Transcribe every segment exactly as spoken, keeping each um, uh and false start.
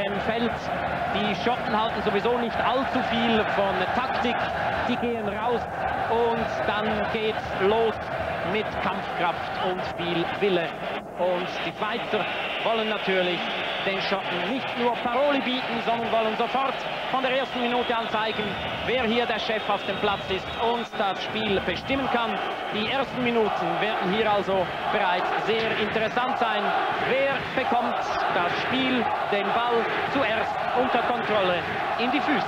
Im Feld, die Schotten halten sowieso nicht allzu viel von Taktik, die gehen raus und dann geht's los mit Kampfkraft und viel Wille. Und die Schweizer wollen natürlich den Schotten nicht nur Paroli bieten, sondern wollen sofort von der ersten Minute an zeigen, wer hier der Chef auf dem Platz ist und das Spiel bestimmen kann. Die ersten Minuten werden hier also bereits sehr interessant sein. Wer bekommt das Spiel, den Ball zuerst unter Kontrolle in die Füße?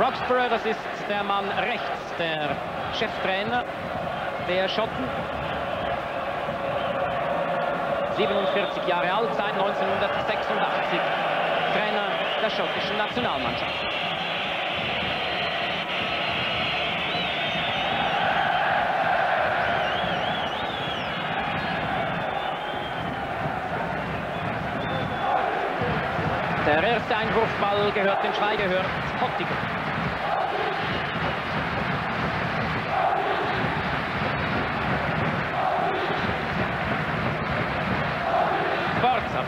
Roxburgh, das ist der Mann rechts, der Cheftrainer der Schotten. siebenundvierzig Jahre alt, seit neunzehnhundertsechsundachtzig Trainer der schottischen Nationalmannschaft. Der erste Einwurfball gehört dem Schweizer, gehört Hottiger.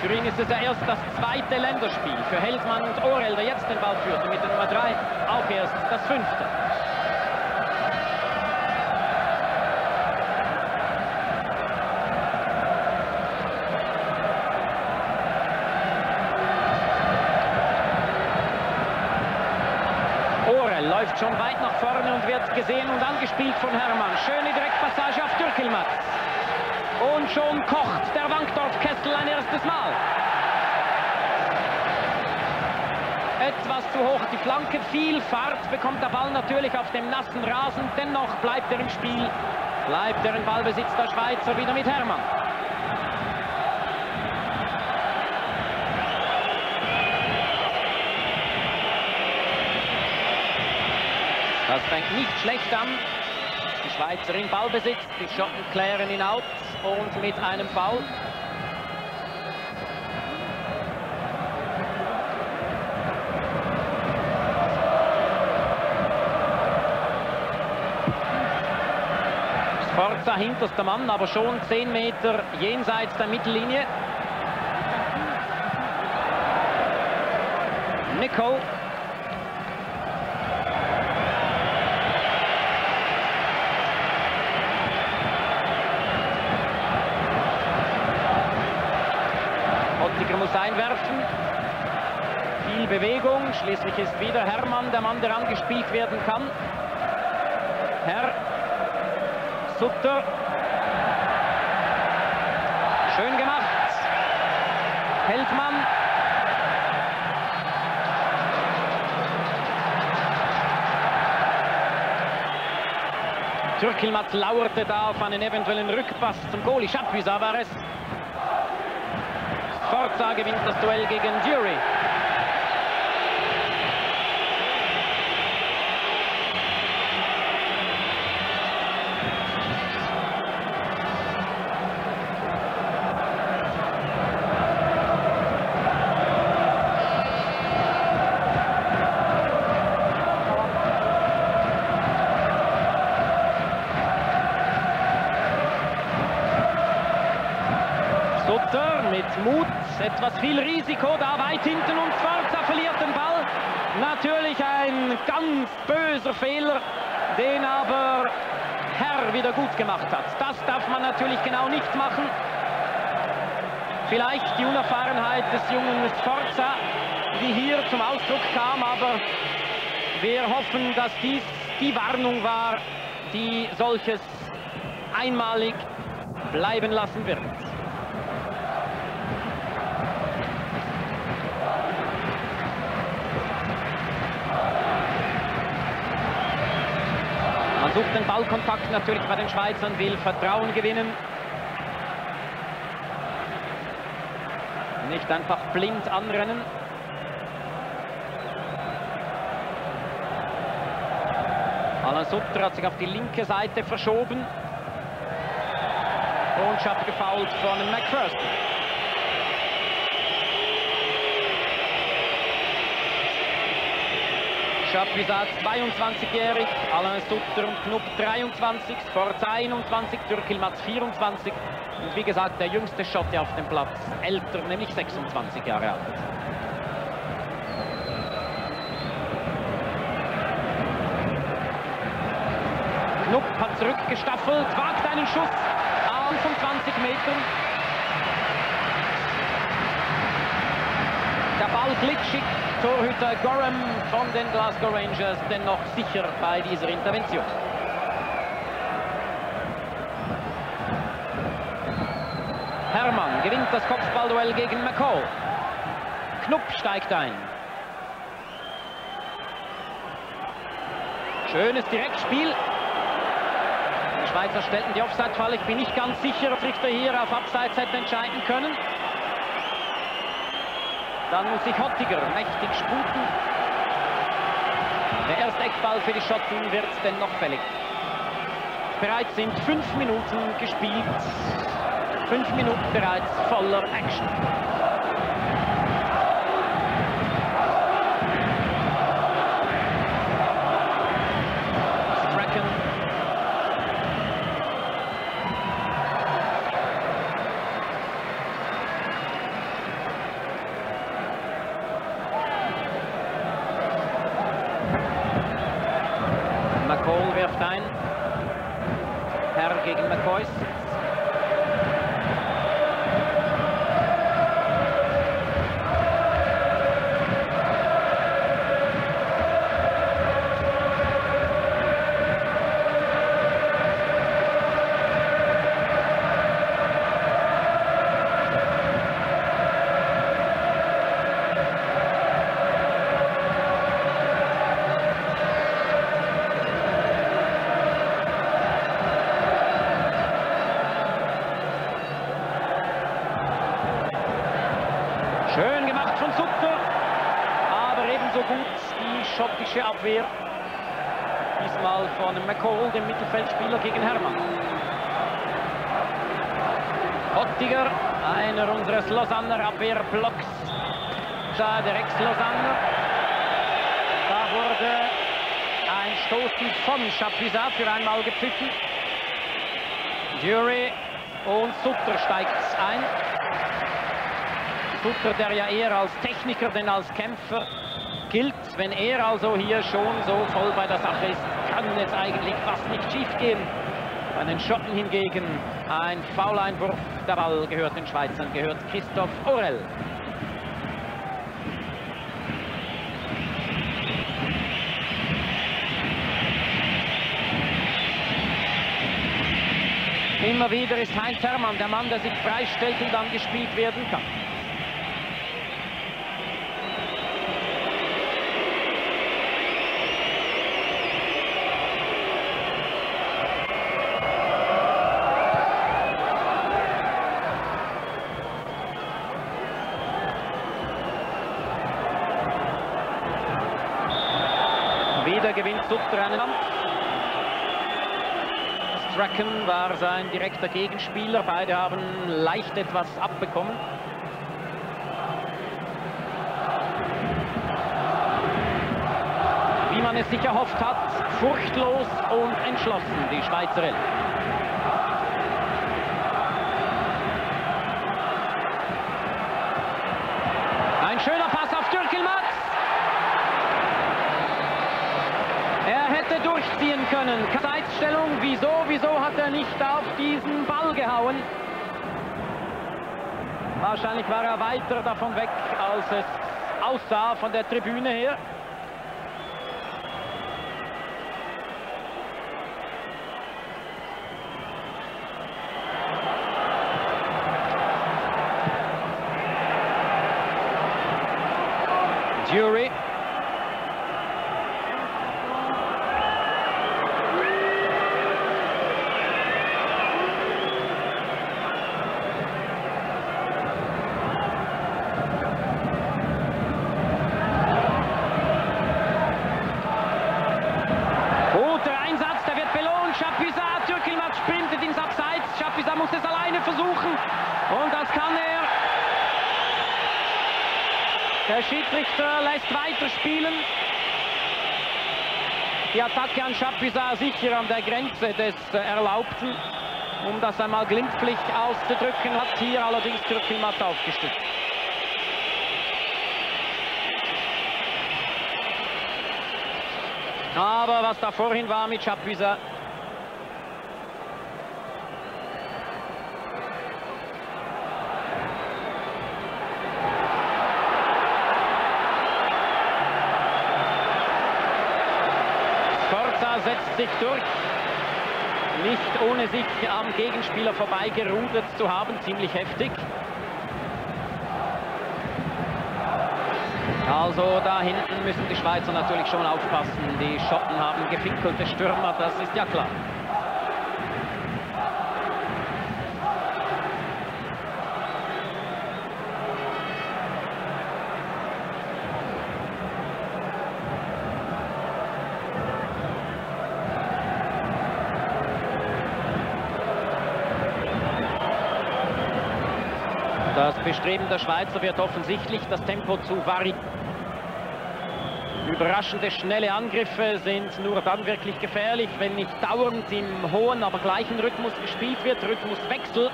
Für ihn ist es ja erst das zweite Länderspiel. Für Heldmann und Orel, der jetzt den Ball führte, mit der Nummer drei, auch erst das fünfte. Orel läuft schon weit nach vorne und wird gesehen und angespielt von Hermann. Schöne Direktpassage auf Türkyilmaz. Und schon kocht der Wankdorf-Kessel ein erstes Mal. Etwas zu hoch die Flanke, viel Fahrt bekommt der Ball natürlich auf dem nassen Rasen. Dennoch bleibt er im Spiel, bleibt er im Ballbesitz der Schweizer wieder mit Hermann. Das fängt nicht schlecht an. Die Schweizer im Ballbesitz, die Schotten klären ihn auf. Und mit einem Foul. Sforza hinterster Mann, aber schon zehn Meter jenseits der Mittellinie. Nicol. Muss einwerfen, viel Bewegung, schließlich ist wieder Hermann der Mann, der angespielt werden kann. Herr, Sutter, schön gemacht, Heldmann. Türkyilmaz lauerte da auf einen eventuellen Rückpass zum Goalie, Chapuisat war es. Sforza gewinnt das Duell gegen Durie. Mut, etwas viel Risiko, da weit hinten und Sforza verliert den Ball. Natürlich ein ganz böser Fehler, den aber Herr wieder gut gemacht hat. Das darf man natürlich genau nicht machen. Vielleicht die Unerfahrenheit des jungen Sforza, die hier zum Ausdruck kam, aber wir hoffen, dass dies die Warnung war, die solches einmalig bleiben lassen wird. Sucht den Ballkontakt natürlich bei den Schweizern, will Vertrauen gewinnen. Nicht einfach blind anrennen. Alain Sutter hat sich auf die linke Seite verschoben. Und scharf gefoult von McPherson. Chapuisat zweiundzwanzigjährig, Alain Sutter und Knup dreiundzwanzig, Sforza einundzwanzig, Türkyilmaz vierundzwanzig und wie gesagt der jüngste Schotte auf dem Platz, älter, nämlich sechsundzwanzig Jahre alt. Knup hat zurückgestaffelt, wagt einen Schuss an von zwanzig Metern. Der Ball glitschig, Torhüter Goram von den Glasgow Rangers dennoch sicher bei dieser Intervention. Hermann gewinnt das Kopfballduell gegen McCall. Knup steigt ein. Schönes Direktspiel. Die Schweizer stellten die Offside-Falle. Ich bin nicht ganz sicher, ob Richter hier auf Abseits hätte entscheiden können. Dann muss sich Hottiger mächtig sputen. Der erste Eckball für die Schotten wird dennoch fällig. Bereits sind fünf Minuten gespielt. Fünf Minuten bereits voller Action. Tracken. McCall wirft ein. Herr gegen McCoist. Schön gemacht von Sutter, aber ebenso gut die schottische Abwehr. Diesmal von McCall, dem Mittelfeldspieler, gegen Hermann. Hottiger, einer unseres Lausanner Abwehrblocks. Da der Ex-Lausanner. Da wurde ein Stoßen von Chapuisat für einmal gepfiffen. Durie und Sutter steigt ein. Sutter, der ja eher als Techniker denn als Kämpfer gilt, wenn er also hier schon so voll bei der Sache ist, kann es eigentlich fast nicht schief gehen. Bei den Schotten hingegen ein Fouleinwurf, der Ball gehört den Schweizern, gehört Christoph Orel. Immer wieder ist Heinz Hermann der Mann, der sich freistellt und dann gespielt werden kann. Wieder gewinnt Sutter einen Kampf. Stracken war sein direkter Gegenspieler. Beide haben leicht etwas abbekommen. Wie man es sich erhofft hat, furchtlos und entschlossen die Schweizerin. Ein schöner Pass auf Türkyilmaz. Durchziehen können. Seitstellung, wieso, wieso hat er nicht auf diesen Ball gehauen? Wahrscheinlich war er weiter davon weg, als es aussah von der Tribüne her. Durie. Versuchen und das kann er. Der Schiedsrichter lässt weiterspielen. Die Attacke an Chapuisat sicher an der Grenze des Erlaubten. Um das einmal glimpflich auszudrücken, hat hier allerdings Türkyilmaz aufgestützt. Aber was da vorhin war mit Chapuisat. Sforza setzt sich durch. Nicht ohne sich am Gegenspieler vorbeigerudert zu haben, ziemlich heftig. Also da hinten müssen die Schweizer natürlich schon aufpassen. Die Schotten haben gefinkelte Stürmer, das ist ja klar. Das Bestreben der Schweizer wird offensichtlich, das Tempo zu variieren. Überraschende, schnelle Angriffe sind nur dann wirklich gefährlich, wenn nicht dauernd im hohen, aber gleichen Rhythmus gespielt wird. Rhythmuswechsel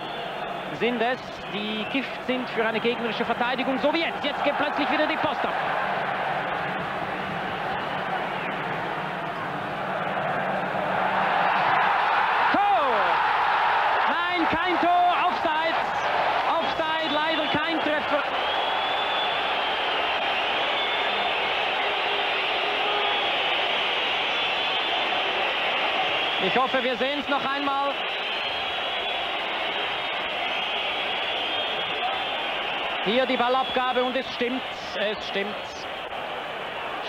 sind es, die Gift sind für eine gegnerische Verteidigung, so wie jetzt. Jetzt geht plötzlich wieder die Post ab. Tor! Nein, kein Tor, Offsides! Offside, leider kein Treffer. Ich hoffe, wir sehen es noch einmal. Hier die Ballabgabe und es stimmt, es stimmt.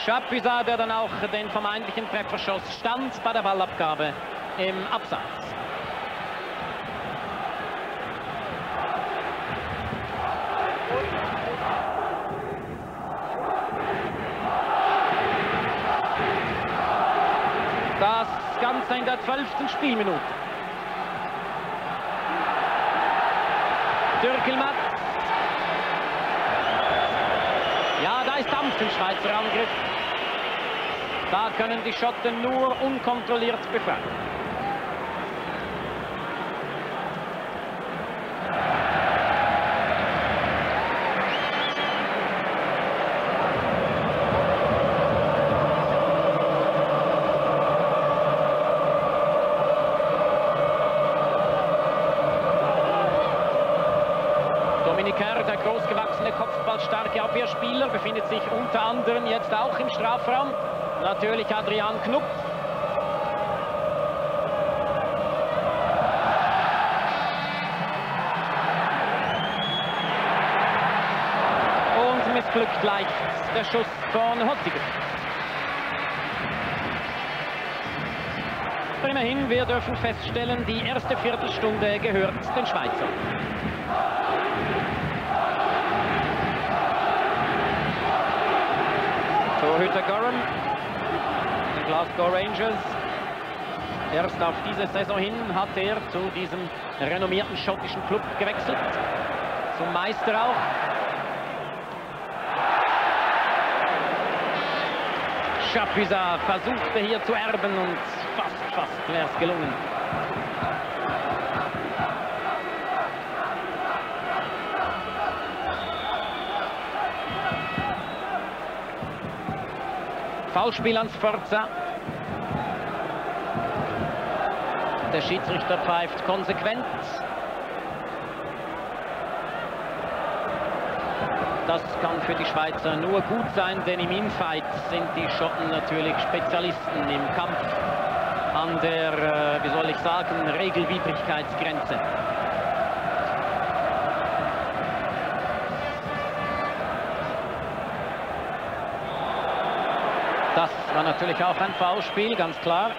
Chapuisat, der dann auch den vermeintlichen Treffer schoss, stand bei der Ballabgabe im Abseits. Das Ganze in der zwölften Spielminute. Türkyilmaz. Ja, da ist Dampf im Schweizer Angriff. Da können die Schotten nur unkontrolliert befreien. Dominique Herr, der großgewachsene, kopfballstarke Abwehrspieler, befindet sich unter anderem jetzt auch im Strafraum. Natürlich Adrian Knup. Und missglückt leicht der Schuss von Hottiger. Immerhin, wir dürfen feststellen, die erste Viertelstunde gehört den Schweizern. Torhüter Goram, der Glasgow Rangers. Erst auf diese Saison hin hat er zu diesem renommierten schottischen Club gewechselt. Zum Meister auch. Chapuisat versuchte hier zu erben und fast, fast wäre es gelungen. Foulspiel an Sforza. Der Schiedsrichter pfeift konsequent. Das kann für die Schweizer nur gut sein, denn im Infight sind die Schotten natürlich Spezialisten im Kampf an der, wie soll ich sagen, Regelwidrigkeitsgrenze. Das war natürlich auch ein Foulspiel, ganz klar.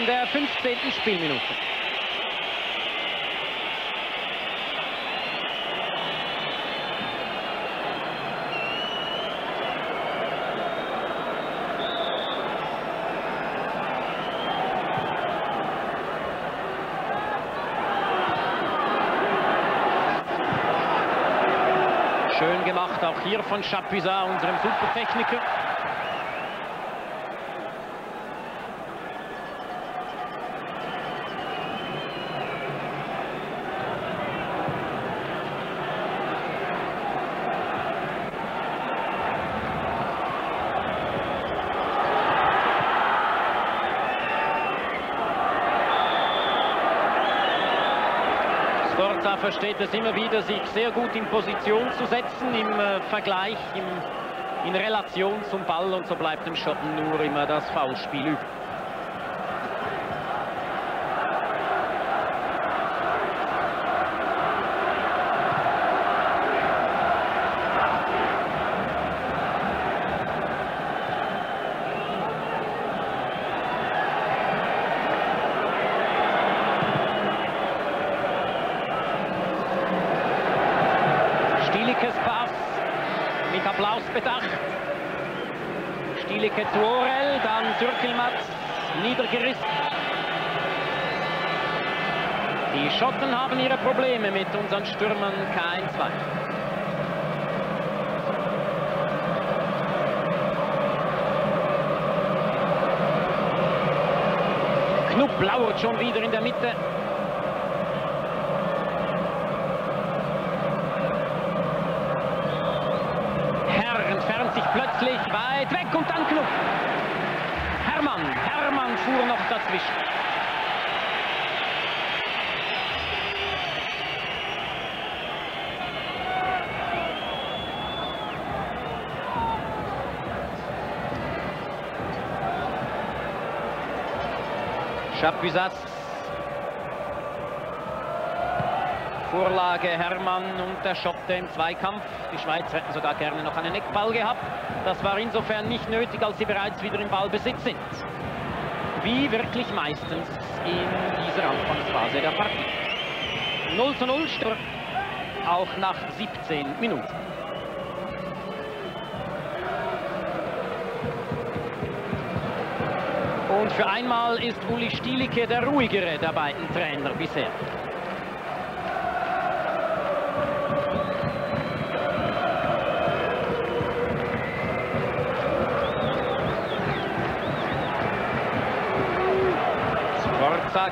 in der fünfzehnten Spielminute. Schön gemacht, auch hier von Chapuisat, unserem Supertechniker. Sforza versteht es immer wieder, sich sehr gut in Position zu setzen im äh, Vergleich, im, in Relation zum Ball, und so bleibt dem Schotten nur immer das Foulspiel übrig. Stielike zu Orel, dann Türkyilmaz, niedergerissen. Die Schotten haben ihre Probleme mit unseren Stürmern, kein Zweifel. Knup lauert schon wieder in der Mitte. Sich plötzlich weit weg und dann Knup. Hermann, Hermann fuhr noch dazwischen. Chapuisat. Vorlage Hermann und der Schotte im Zweikampf. Die Schweiz hätten sogar gerne noch einen Eckball gehabt. Das war insofern nicht nötig, als sie bereits wieder im Ballbesitz sind. Wie wirklich meistens in dieser Anfangsphase der Partie. null zu null Stürmer, auch nach siebzehn Minuten. Und für einmal ist Uli Stielike der ruhigere der beiden Trainer bisher.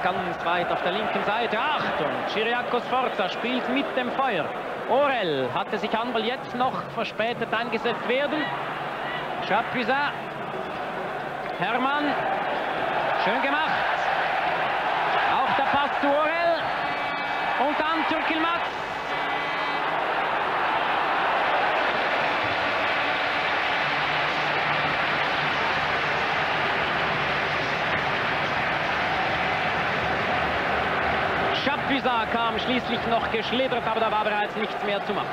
Ganz weit auf der linken Seite. Achtung, Ciriaco Sforza spielt mit dem Feuer. Orel hatte sich Handball jetzt noch verspätet eingesetzt werden. Chapuisat. Hermann. Schön gemacht. Auch der Pass zu Orel. Und dann Türkyilmaz. Chapuisat kam schließlich noch geschlittert, aber da war bereits nichts mehr zu machen.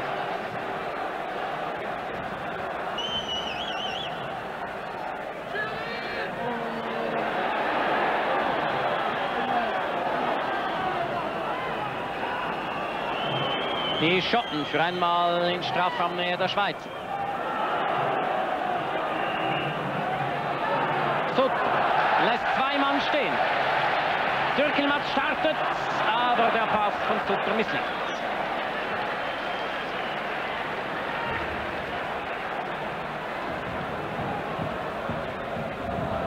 Die Schotten für einmal in Strafraumnähe der Schweiz. Sutter lässt zwei Mann stehen. Türkyilmaz startet, aber der Pass von Sutter misslingt.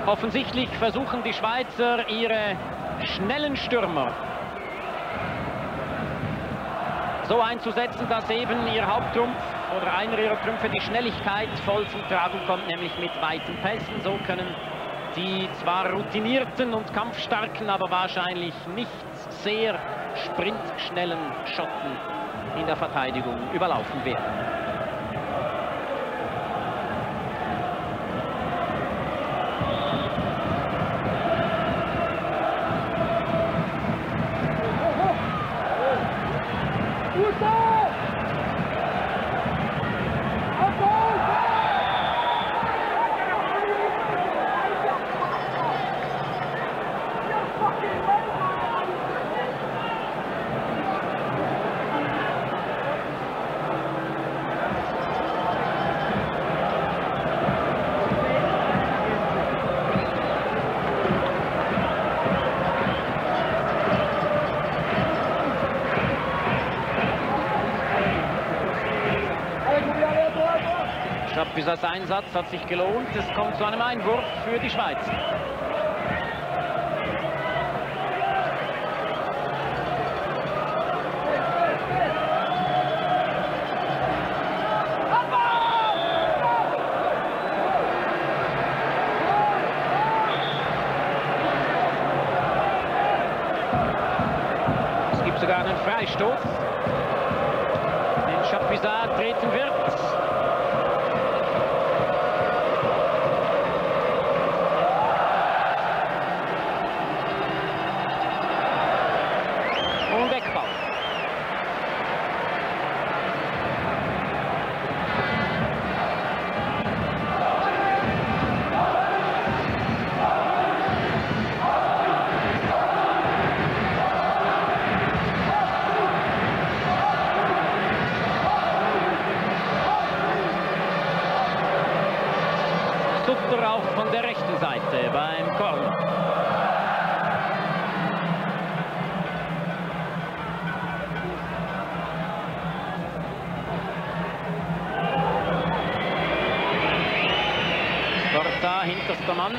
Offensichtlich versuchen die Schweizer ihre schnellen Stürmer so einzusetzen, dass eben ihr Haupttrumpf oder einer ihrer Trümpfe, die Schnelligkeit, voll zum Tragen kommt, nämlich mit weiten Pässen. So können die zwar routinierten und kampfstarken, aber wahrscheinlich nicht sehr sprintschnellen Schotten in der Verteidigung überlaufen werden. Chapuisats Einsatz hat sich gelohnt. Es kommt zu einem Einwurf für die Schweiz. Sogar einen Freistoß, den Chapuisat treten wird. Und Eckball. Auch von der rechten Seite beim Corner. Sforza, hinterster Mann.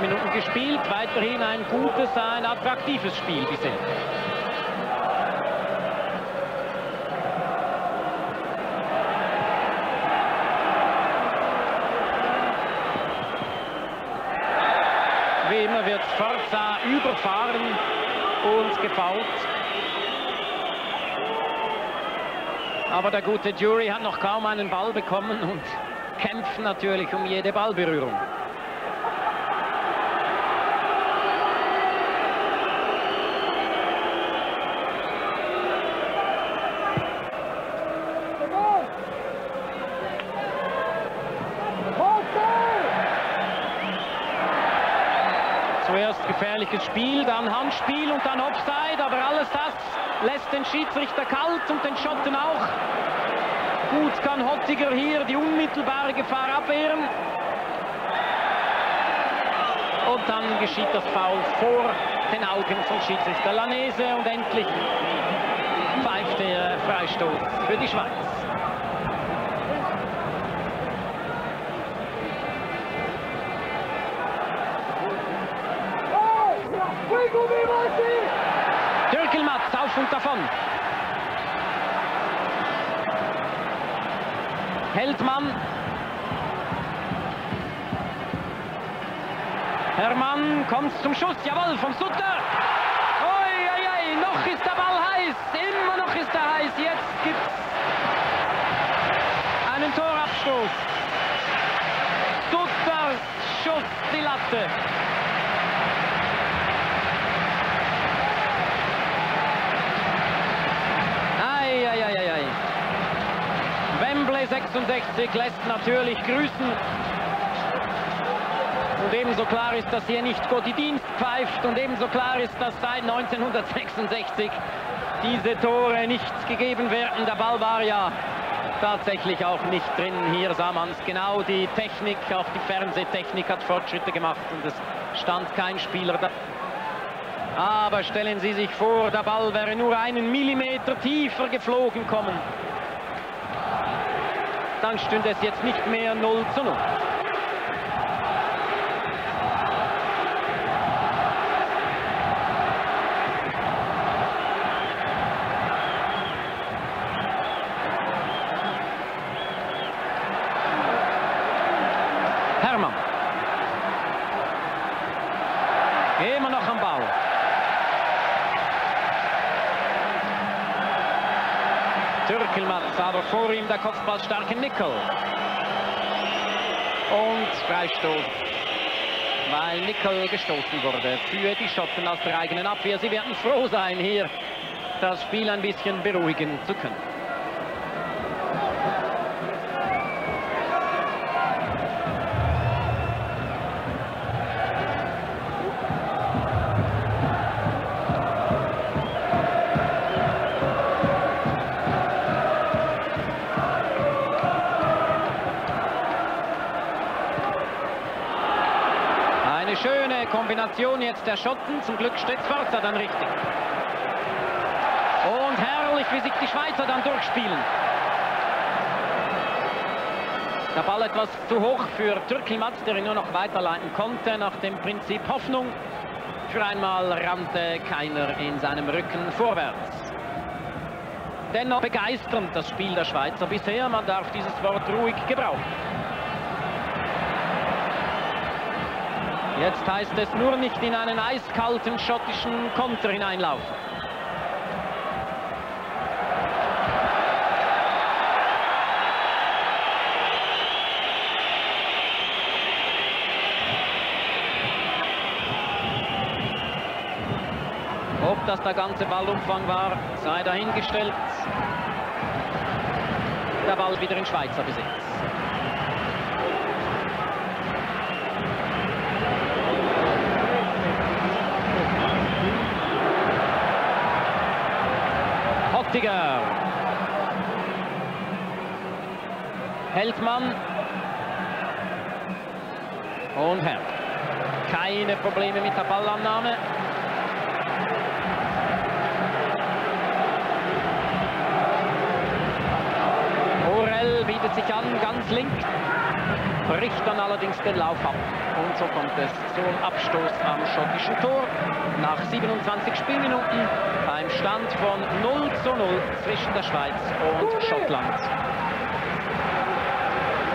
Minuten gespielt, weiterhin ein gutes, ein attraktives Spiel bisher. Wie immer wird Sforza überfahren und gefault. Aber der gute Durie hat noch kaum einen Ball bekommen und kämpft natürlich um jede Ballberührung. Zuerst gefährliches Spiel, dann Handspiel und dann Offside, aber alles das lässt den Schiedsrichter kalt und den Schotten auch. Gut kann Hottiger hier die unmittelbare Gefahr abwehren. Und dann geschieht das Foul vor den Augen von Schiedsrichter Lanese und endlich pfeift der Freistoß für die Schweiz. Türkyilmaz auf und davon. Heldmann. Hermann kommt zum Schuss, jawohl, vom Sutter. Oi, oi, oi, noch ist der Ball heiß, immer noch ist er heiß. Jetzt gibt's einen Torabstoß. Sutters Schuss, die Latte. sechsundsechzig lässt natürlich grüßen. Und ebenso klar ist, dass hier nicht Gottesdienst pfeift. Und ebenso klar ist, dass seit neunzehnhundertsechsundsechzig diese Tore nicht gegeben werden. Der Ball war ja tatsächlich auch nicht drin. Hier sah man es genau. Die Technik, auch die Fernsehtechnik hat Fortschritte gemacht. Und es stand kein Spieler da. Aber stellen Sie sich vor, der Ball wäre nur einen Millimeter tiefer geflogen kommen. Dann stünde es jetzt nicht mehr null zu null. Hermann. Immer noch am Ball. Türkyilmaz, aber vor ihm der kopfballstarke Nicol. Und Freistoß, weil Nicol gestoßen wurde für die Schotten aus der eigenen Abwehr. Sie werden froh sein, hier das Spiel ein bisschen beruhigen zu können. Kombination jetzt der Schotten. Zum Glück steht Sforza dann richtig. Und herrlich, wie sich die Schweizer dann durchspielen. Der Ball etwas zu hoch für Türkyilmaz, der ihn nur noch weiterleiten konnte. Nach dem Prinzip Hoffnung. Für einmal rannte keiner in seinem Rücken vorwärts. Dennoch begeisternd das Spiel der Schweizer bisher. Man darf dieses Wort ruhig gebrauchen. Jetzt heißt es nur nicht in einen eiskalten schottischen Konter hineinlaufen. Ob das der ganze Ballumfang war, sei dahingestellt. Der Ball wieder in Schweizer Besitz. Hottiger. Heldmann. Und Herr. Keine Probleme mit der Ballannahme. Bietet sich an, ganz links, bricht dann allerdings den Lauf ab. Und so kommt es zum Abstoß am schottischen Tor. Nach siebenundzwanzig Spielminuten beim Stand von null zu null zwischen der Schweiz und Schottland.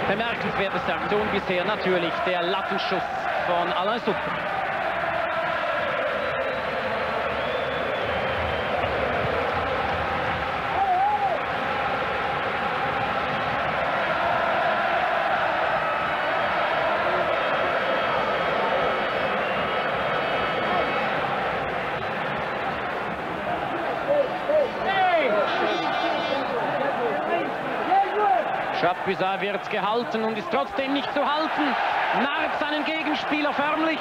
Bemerkenswerteste Aktion bisher natürlich der Lattenschuss von Alain Sutter. Chapuisat wird gehalten und ist trotzdem nicht zu halten. Narrt seinen Gegenspieler förmlich.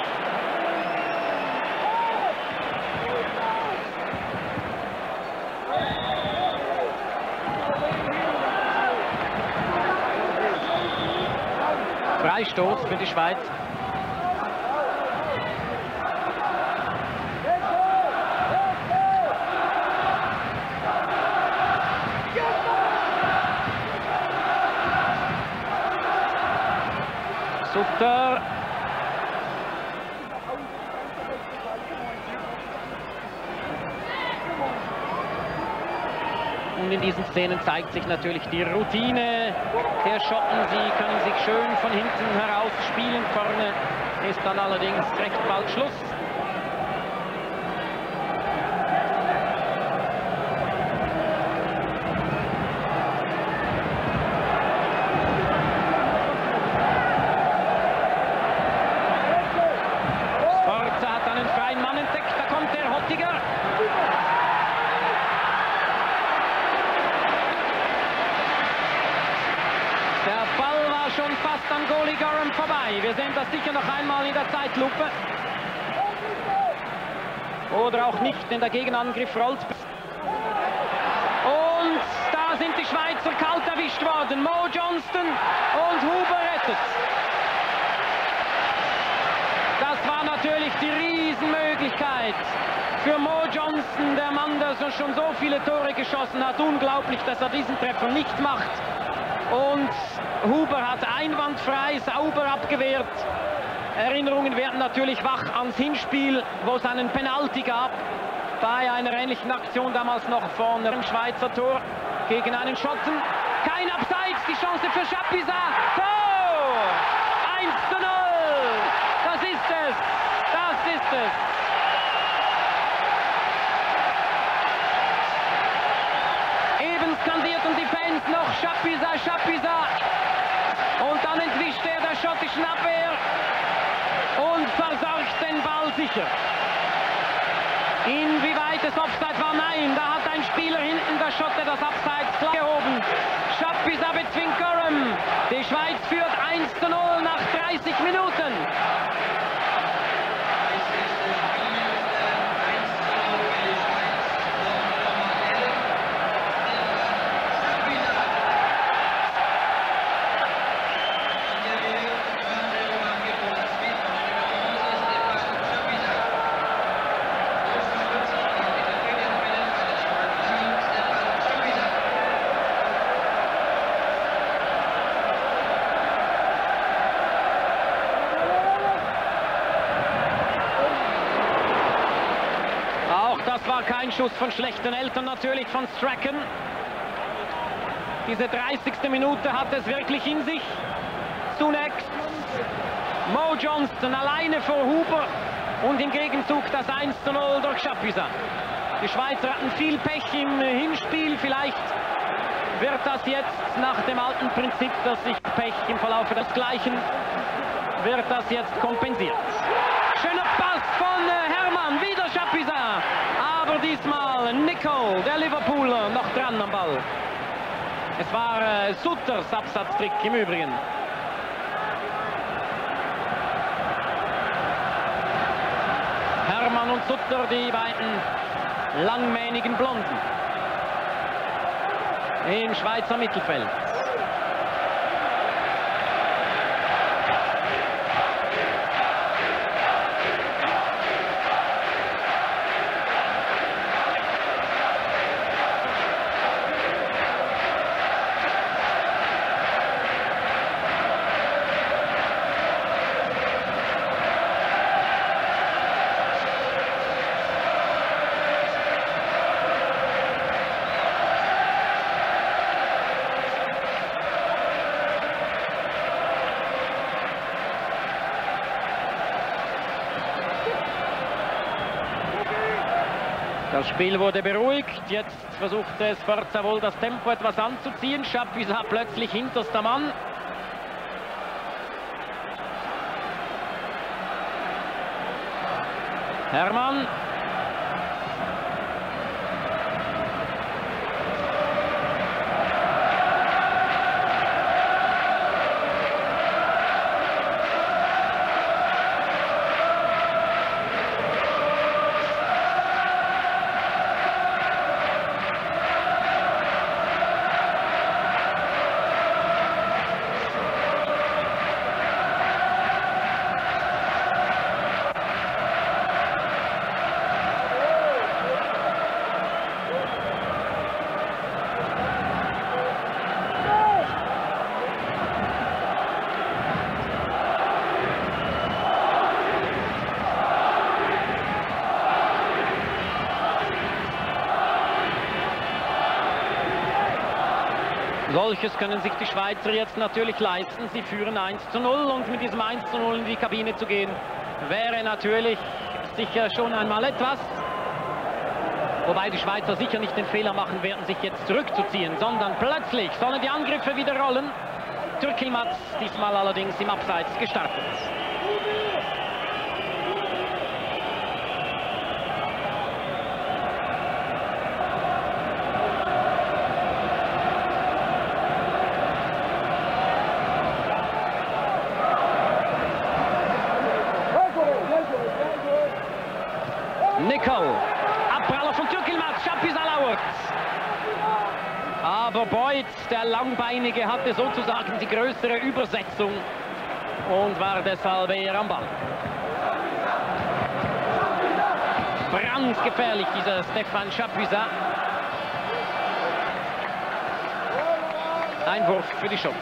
Freistoß für die Schweiz. Sutter. Und in diesen Szenen zeigt sich natürlich die Routine der Schotten. Sie können sich schön von hinten heraus spielen. Vorne ist dann allerdings recht bald Schluss. Wir sehen das sicher noch einmal in der Zeitlupe. Oder auch nicht, denn der Gegenangriff rollt. Und da sind die Schweizer kalt erwischt worden. Mo Johnston und Huber rettet. Das war natürlich die Riesenmöglichkeit für Mo Johnston, der Mann, der schon so viele Tore geschossen hat. Unglaublich, dass er diesen Treffer nicht macht. Und Huber hat einwandfrei, sauber abgewehrt. Erinnerungen werden natürlich wach ans Hinspiel, wo es einen Penalty gab. Bei einer ähnlichen Aktion damals noch von einem Schweizer Tor gegen einen Schotten. Kein Abseits, die Chance für Chapuisat. Tor! eins zu null! Das ist es! Das ist es! Skandierten die Fans noch Chapuisat, Chapuisat. Und dann entwischt er der schottischen Abwehr und versargt den Ball sicher. Inwieweit es Offside war, nein, da hat ein Spieler hinten, der Schotte, das Abseits klar gehoben. Chapuisat bezwingt Goram. Die Schweiz führt eins zu null nach dreißig Minuten. Einschuss von schlechten Eltern natürlich von Tracken. Diese dreißigste Minute hat es wirklich in sich. Zunächst Mo Johnston alleine vor Huber und im Gegenzug das eins zu null durch Chapuisat. Die Schweizer hatten viel Pech im Hinspiel, vielleicht wird das jetzt nach dem alten Prinzip, dass sich Pech im Verlauf des Gleichen, wird das jetzt kompensiert. Schöner Pass von Hermann, wieder Chapuisat, aber diesmal Nicol, der Liverpooler, noch dran am Ball. Es war äh, Sutters Absatztrick im Übrigen. Hermann und Sutter, die beiden langmähnigen Blonden im Schweizer Mittelfeld. Das Spiel wurde beruhigt, jetzt versuchte Sforza wohl das Tempo etwas anzuziehen. Chapuisat plötzlich hinterster Mann. Hermann. Solches können sich die Schweizer jetzt natürlich leisten. Sie führen eins zu null und mit diesem eins zu null in die Kabine zu gehen, wäre natürlich sicher schon einmal etwas. Wobei die Schweizer sicher nicht den Fehler machen werden, sich jetzt zurückzuziehen, sondern plötzlich sollen die Angriffe wieder rollen. Türkyilmaz diesmal allerdings im Abseits gestartet. Nicol, Abpraller von Türkyilmaz, Chapuisat lauert. Aber Beuth, der Langbeinige, hatte sozusagen die größere Übersetzung und war deshalb eher am Ball. Brandgefährlich dieser Stéphane Chapuisat. Einwurf für die Schotten.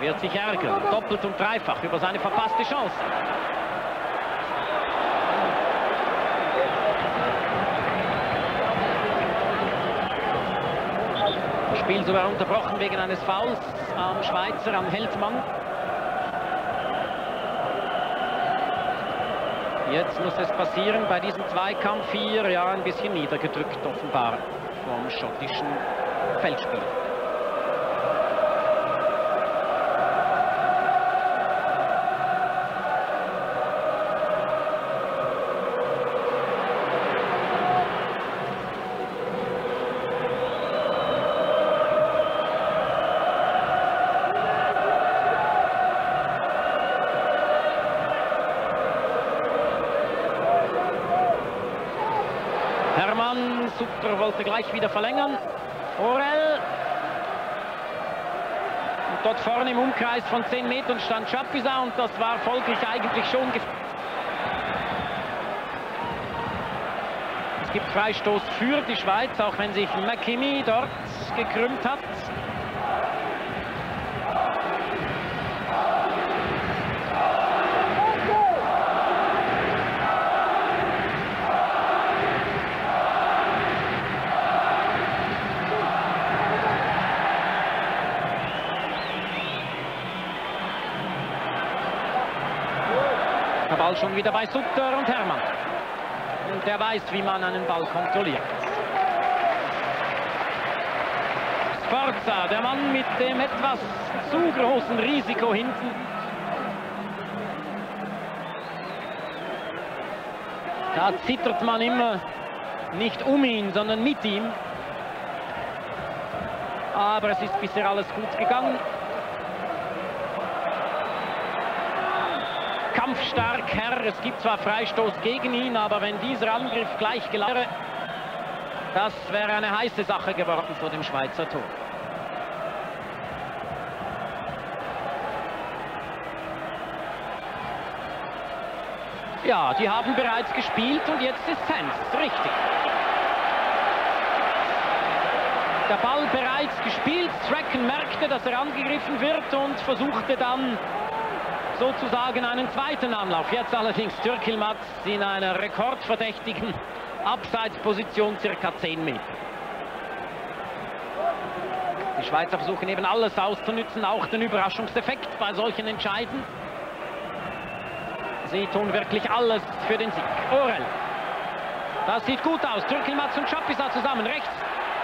Wird sich ärgern, doppelt und dreifach über seine verpasste Chance. Das Spiel sogar unterbrochen wegen eines Fouls am Schweizer, am Heldmann. Jetzt muss es passieren, bei diesem Zweikampf hier, ja, ein bisschen niedergedrückt offenbar vom schottischen Feldspieler. Hermann Heinz Sutter wollte gleich wieder verlängern. Orel. Und dort vorne im Umkreis von zehn Metern stand Chapuisat und das war folglich eigentlich schon gefährlich. Es gibt Freistoß für die Schweiz, auch wenn sich McKimmie dort gekrümmt hat. Der Ball schon wieder bei Sutter und Hermann. Und der weiß, wie man einen Ball kontrolliert. Sforza, der Mann mit dem etwas zu großen Risiko hinten. Da zittert man immer nicht um ihn, sondern mit ihm. Aber es ist bisher alles gut gegangen. Kampfstark Herr, es gibt zwar Freistoß gegen ihn, aber wenn dieser Angriff gleich gelang, das wäre eine heiße Sache geworden vor dem Schweizer Tor. Ja, die haben bereits gespielt und jetzt ist Fans, richtig. Der Ball bereits gespielt, Tracken merkte, dass er angegriffen wird und versuchte dann sozusagen einen zweiten Anlauf. Jetzt allerdings Türkyilmaz in einer rekordverdächtigen Abseitsposition, circa zehn Meter. Die Schweizer versuchen eben alles auszunutzen, auch den Überraschungseffekt bei solchen Entscheiden. Sie tun wirklich alles für den Sieg. Orel. Das sieht gut aus. Türkyilmaz und Chapuisat zusammen. Rechts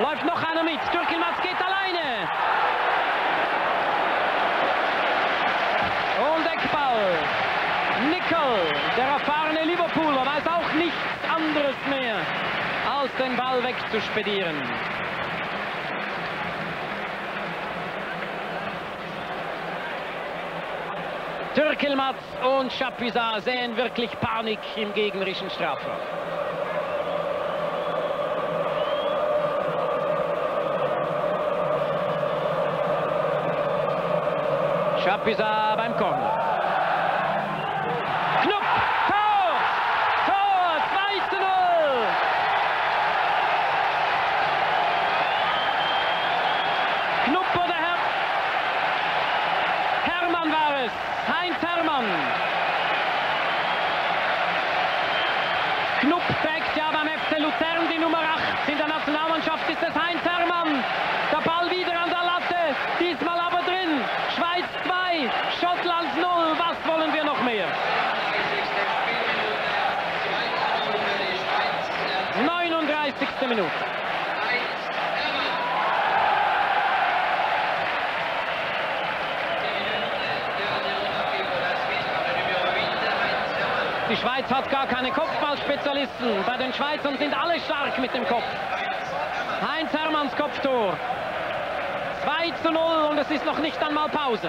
läuft noch einer mit. Türkyilmaz geht alleine. Und Eckball. Nicol, der erfahrene Liverpooler, weiß auch nichts anderes mehr, als den Ball wegzuspedieren. Türkyilmaz und Chapuisat sehen wirklich Panik im gegnerischen Strafraum. Chapuisat beim Corner. Knup! Tor! Tor! zwei zu null! Knup oder Herr... Hermann war es! Heinz Hermann! Knup trägt ja beim F C Luzern die Nummer acht. In der Nationalmannschaft ist es Heinz Hermann. Der Ball wieder an der Latte. Diesmal aber drin. Schweiz zwei, Schottland null. Was wollen wir noch mehr? neununddreißigste Minute. Die Schweiz hat gar keine Kopfballspezialisten. Bei den Schweizern sind alle stark mit dem Kopf. Heinz Hermanns Kopftor. zwei zu null und es ist noch nicht einmal Pause.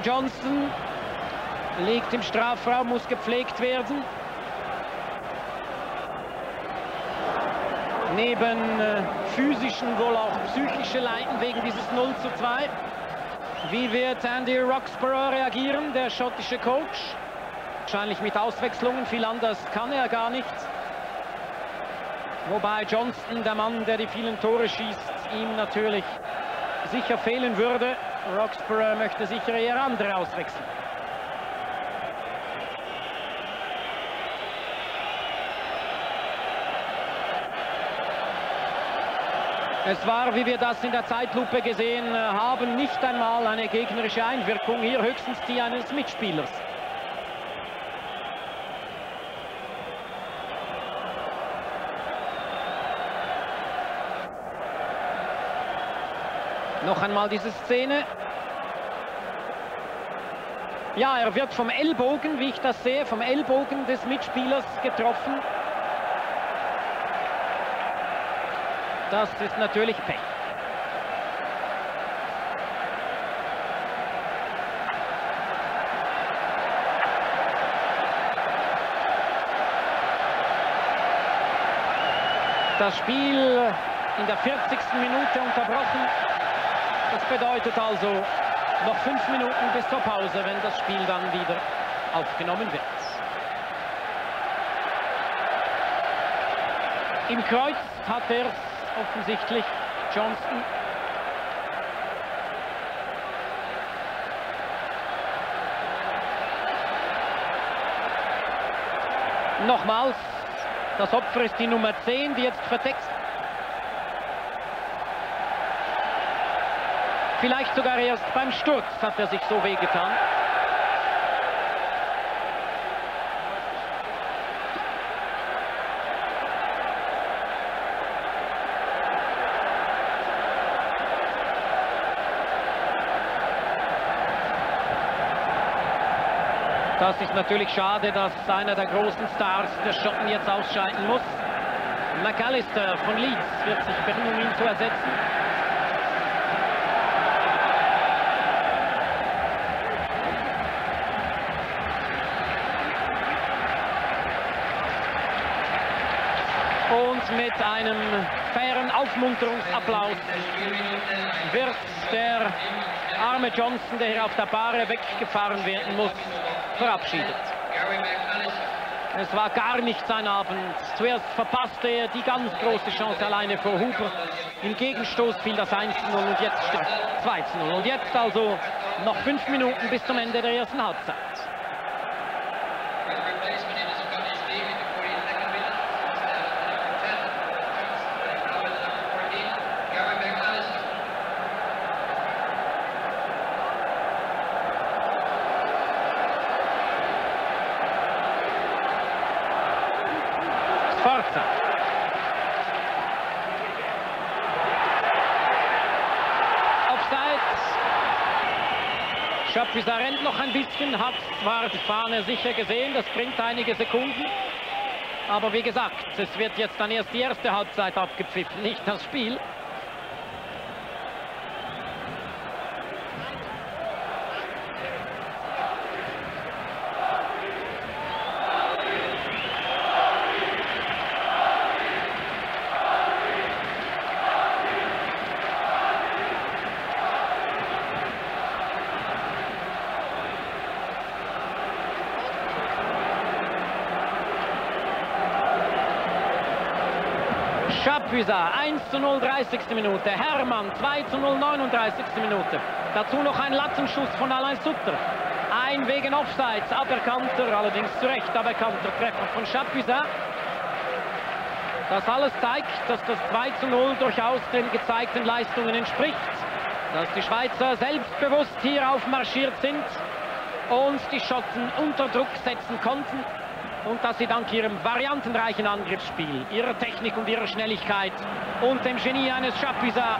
Johnston liegt im Strafraum, muss gepflegt werden. Neben äh, physischen wohl auch psychische Leiden wegen dieses null zu zwei. Wie wird Andy Roxburgh reagieren, der schottische Coach? Wahrscheinlich mit Auswechslungen, viel anders kann er gar nicht. Wobei Johnston, der Mann, der die vielen Tore schießt, ihm natürlich sicher fehlen würde. Roxburgh möchte sicher eher andere auswechseln. Es war, wie wir das in der Zeitlupe gesehen haben, nicht einmal eine gegnerische Einwirkung, hier höchstens die eines Mitspielers. Noch einmal diese Szene. Ja, er wird vom Ellbogen, wie ich das sehe, vom Ellbogen des Mitspielers getroffen. Das ist natürlich Pech. Das Spiel in der vierzigsten Minute unterbrochen. Das bedeutet also noch fünf Minuten bis zur Pause, wenn das Spiel dann wieder aufgenommen wird. Im Kreuz hat er offensichtlich Johnston. Nochmals. Das Opfer ist die Nummer zehn, die jetzt vertext. Vielleicht sogar erst beim Sturz hat er sich so wehgetan. Das ist natürlich schade, dass einer der großen Stars der Schotten jetzt ausscheiden muss. McAllister von Leeds wird sich bemühen, ihn zu ersetzen. Und mit einem fairen Aufmunterungsapplaus wird der arme Johnston, der hier auf der Bahre weggefahren werden muss, verabschiedet. Es war gar nicht sein Abend. Zuerst verpasste er die ganz große Chance alleine vor Huber. Im Gegenstoß fiel das eins zu null und jetzt steht zwei zu null. Und jetzt also noch fünf Minuten bis zum Ende der ersten Halbzeit. Chapuisat rennt noch ein bisschen, hat zwar die Fahne sicher gesehen, das bringt einige Sekunden. Aber wie gesagt, es wird jetzt dann erst die erste Halbzeit abgepfiffen, nicht das Spiel. Chapuisat eins zu null, dreißigste Minute. Hermann zwei zu null, neununddreißigste Minute. Dazu noch ein Lattenschuss von Alain Sutter. Ein wegen Offsides aberkannter, allerdings zu Recht aberkannter Treffer von Chapuisat. Das alles zeigt, dass das zwei zu null durchaus den gezeigten Leistungen entspricht. Dass die Schweizer selbstbewusst hier aufmarschiert sind und die Schotten unter Druck setzen konnten. Und dass sie dank ihrem variantenreichen Angriffsspiel, ihrer Technik und ihrer Schnelligkeit und dem Genie eines Chapuisat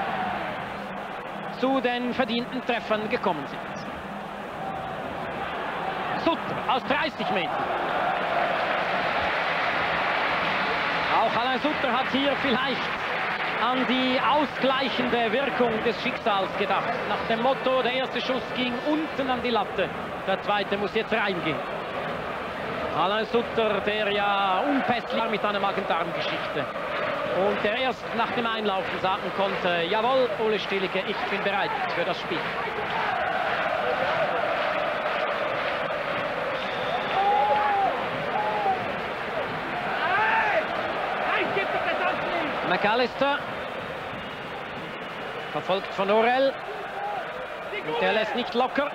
zu den verdienten Treffern gekommen sind. Sutter aus dreißig Metern. Auch Alain Sutter hat hier vielleicht an die ausgleichende Wirkung des Schicksals gedacht. Nach dem Motto, der erste Schuss ging unten an die Latte, der zweite muss jetzt reingehen. Alain Sutter, der ja unpässlich mit einer Magen-Darm-Geschichte und der erst nach dem Einlaufen sagen konnte, jawohl, Uli Stielike, ich bin bereit für das Spiel. McAllister, verfolgt von Orel, und der lässt nicht locker.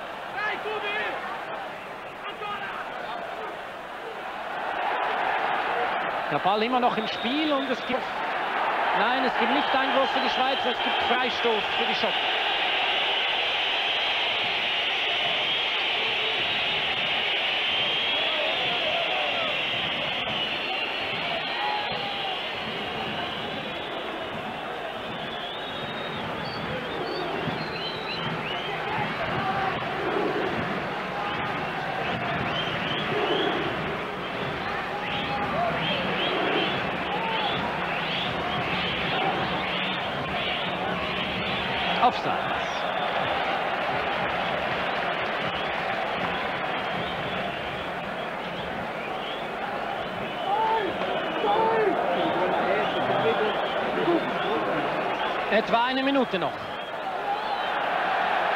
Der Ball immer noch im Spiel und es gibt... Nein, es gibt nicht Einwurf für die Schweiz, es gibt Freistoß für die Schotten. Offside. Etwa eine Minute noch.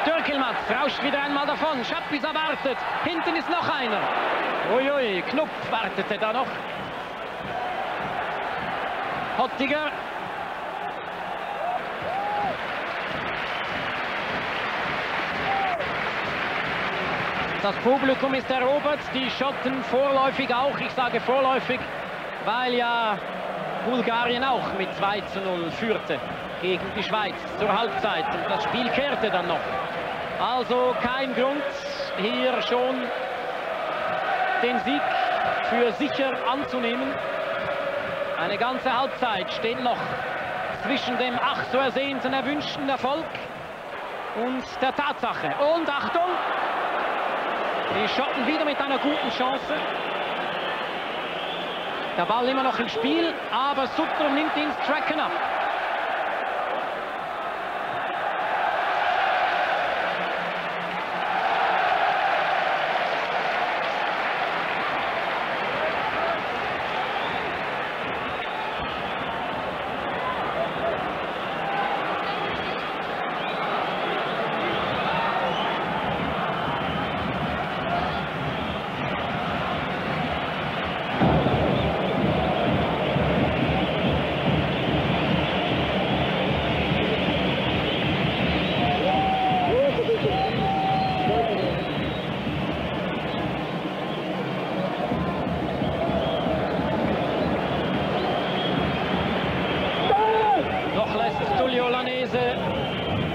Türkyilmaz rauscht wieder einmal davon. Chapuisat wartet. Hinten ist noch einer. Uiui, Knup wartete da noch. Hottiger. Das Publikum ist erobert, die Schotten vorläufig auch. Ich sage vorläufig, weil ja Bulgarien auch mit zwei zu null führte gegen die Schweiz zur Halbzeit. Und das Spiel kehrte dann noch. Also kein Grund, hier schon den Sieg für sicher anzunehmen. Eine ganze Halbzeit steht noch zwischen dem ach so ersehnten, erwünschten Erfolg und der Tatsache. Und Achtung! Die Schotten wieder mit einer guten Chance. Der Ball immer noch im Spiel, aber Sutter nimmt ihn Tracken ab.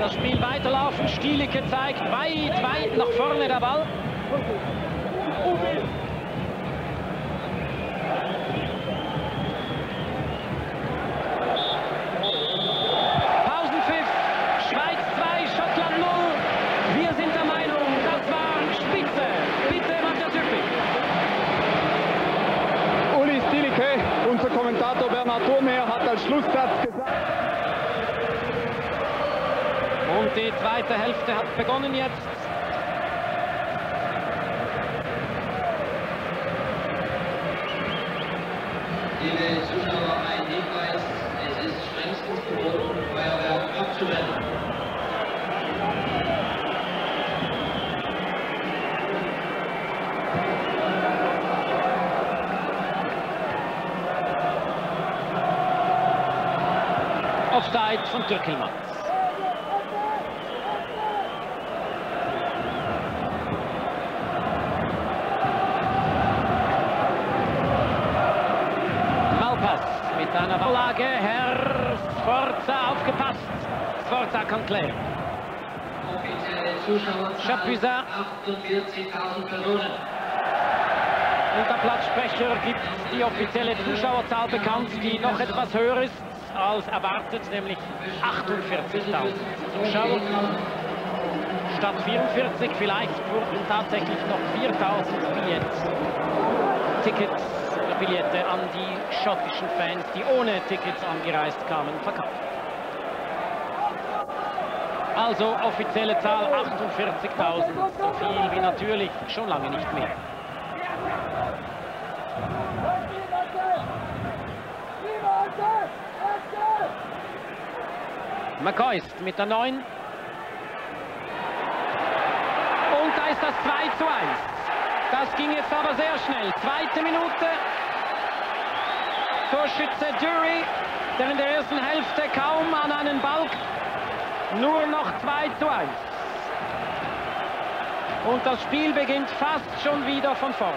Das Spiel weiterlaufen, Stielike zeigt weit, weit nach vorne der Ball. Pausenpfiff, Schweiz zwei, Schottland null. Wir sind der Meinung, das war Spitze. Bitte, Matthias Hüppig. Uli Stielike, unser Kommentator Bernhard Thurmeier, hat als Schlusssatz gesagt. Und die zweite Hälfte hat begonnen jetzt. Liebe Zuschauer, ein Hinweis, es ist strengstens verboten, Feuerwerk abzuwenden. Offside von Türkyilmaz. Herr Sforza, aufgepasst. Sforza kann klären. Offizielle Zuschauerzahl achtundvierzigtausend Personen. Und der Platzsprecher gibt die offizielle Zuschauerzahl bekannt, die noch etwas höher ist als erwartet, nämlich achtundvierzigtausend Zuschauer. Statt vierundvierzig, vielleicht wurden tatsächlich noch viertausend Billets. Tickets. Billette an die schottischen Fans, die ohne Tickets angereist kamen, verkauft. Also offizielle Zahl achtundvierzigtausend, so viel wie natürlich schon lange nicht mehr. McCoist mit der neun. Und da ist das zwei zu eins. Das ging jetzt aber sehr schnell. Zweite Minute. Torschütze Durie, der in der ersten Hälfte kaum an einen Ball, nur noch zwei zu eins. Und das Spiel beginnt fast schon wieder von vorn.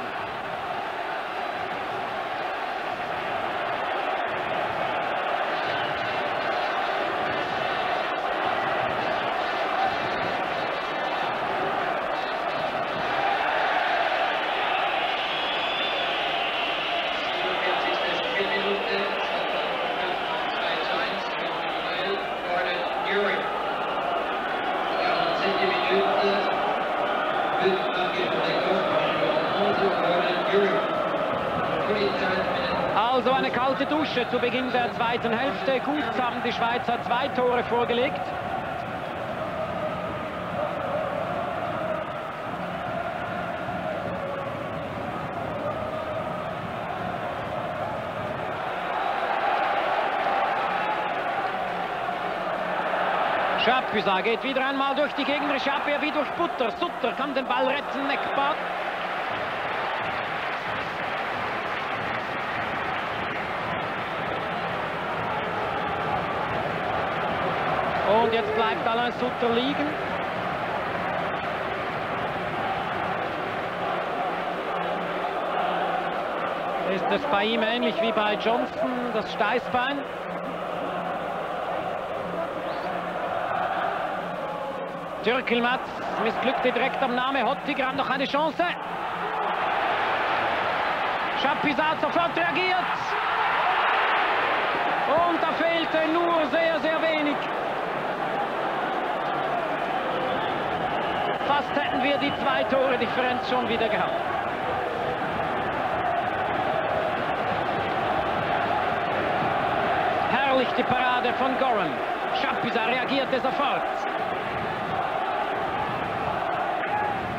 Also eine kalte Dusche zu Beginn der zweiten Hälfte. Gut haben die Schweizer zwei Tore vorgelegt. Chapuisat geht wieder einmal durch die gegnerische Abwehr, wie durch Butter. Sutter kann den Ball retten, Neckbart. Und jetzt bleibt Alain Sutter liegen. Ist es bei ihm ähnlich wie bei Johnston, das Steißbein? Türkyilmaz missglückte direkt am Name. Hottiger hat noch eine Chance. Chapuisat sofort reagiert. Und da fehlte nur sehr, sehr wenig. Fast hätten wir die zwei Tore Differenz schon wieder gehabt. Herrlich die Parade von Goram. Chapuisat reagierte sofort.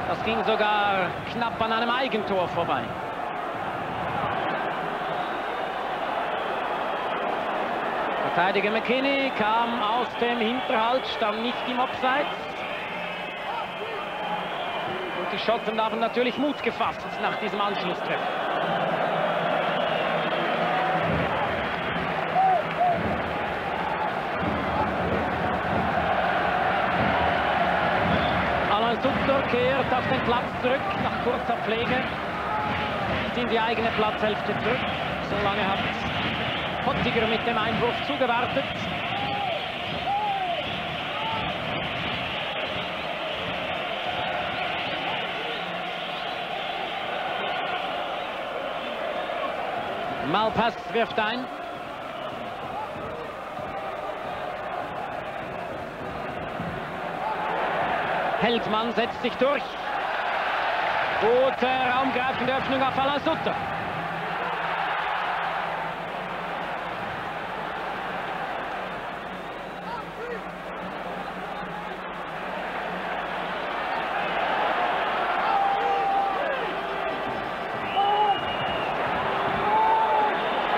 Das ging sogar knapp an einem Eigentor vorbei. Verteidiger McKimmie kam aus dem Hinterhalt, stand nicht im Abseits. Und die Schotten haben natürlich Mut gefasst nach diesem Anschlusstreffer. Kehrt auf den Platz zurück, nach kurzer Pflege, in die eigene Platzhälfte zurück. So lange hat Hottiger mit dem Einwurf zugewartet. Malpas wirft ein. Heldmann setzt sich durch. Gute raumgreifende Öffnung auf Alain Sutter.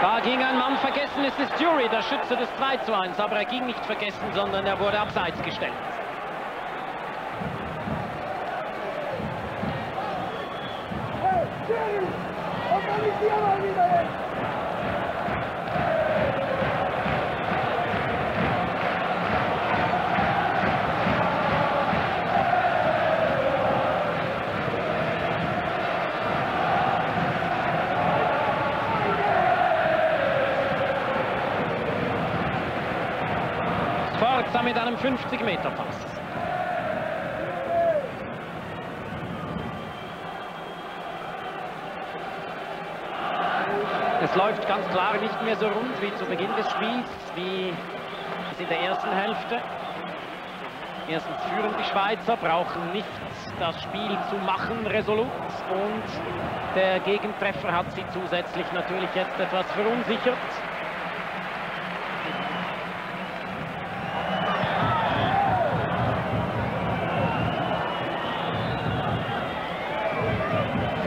Da ging ein Mann vergessen, es ist Durie, der Schütze des zwei zu eins, aber er ging nicht vergessen, sondern er wurde abseits gestellt. Sforza mit einem fünfzig Meter Pass. Es läuft ganz klar nicht mehr so rund wie zu Beginn des Spiels, wie in der ersten Hälfte. Erstens führen die Schweizer, brauchen nicht das Spiel zu machen, resolut. Und der Gegentreffer hat sie zusätzlich natürlich jetzt etwas verunsichert.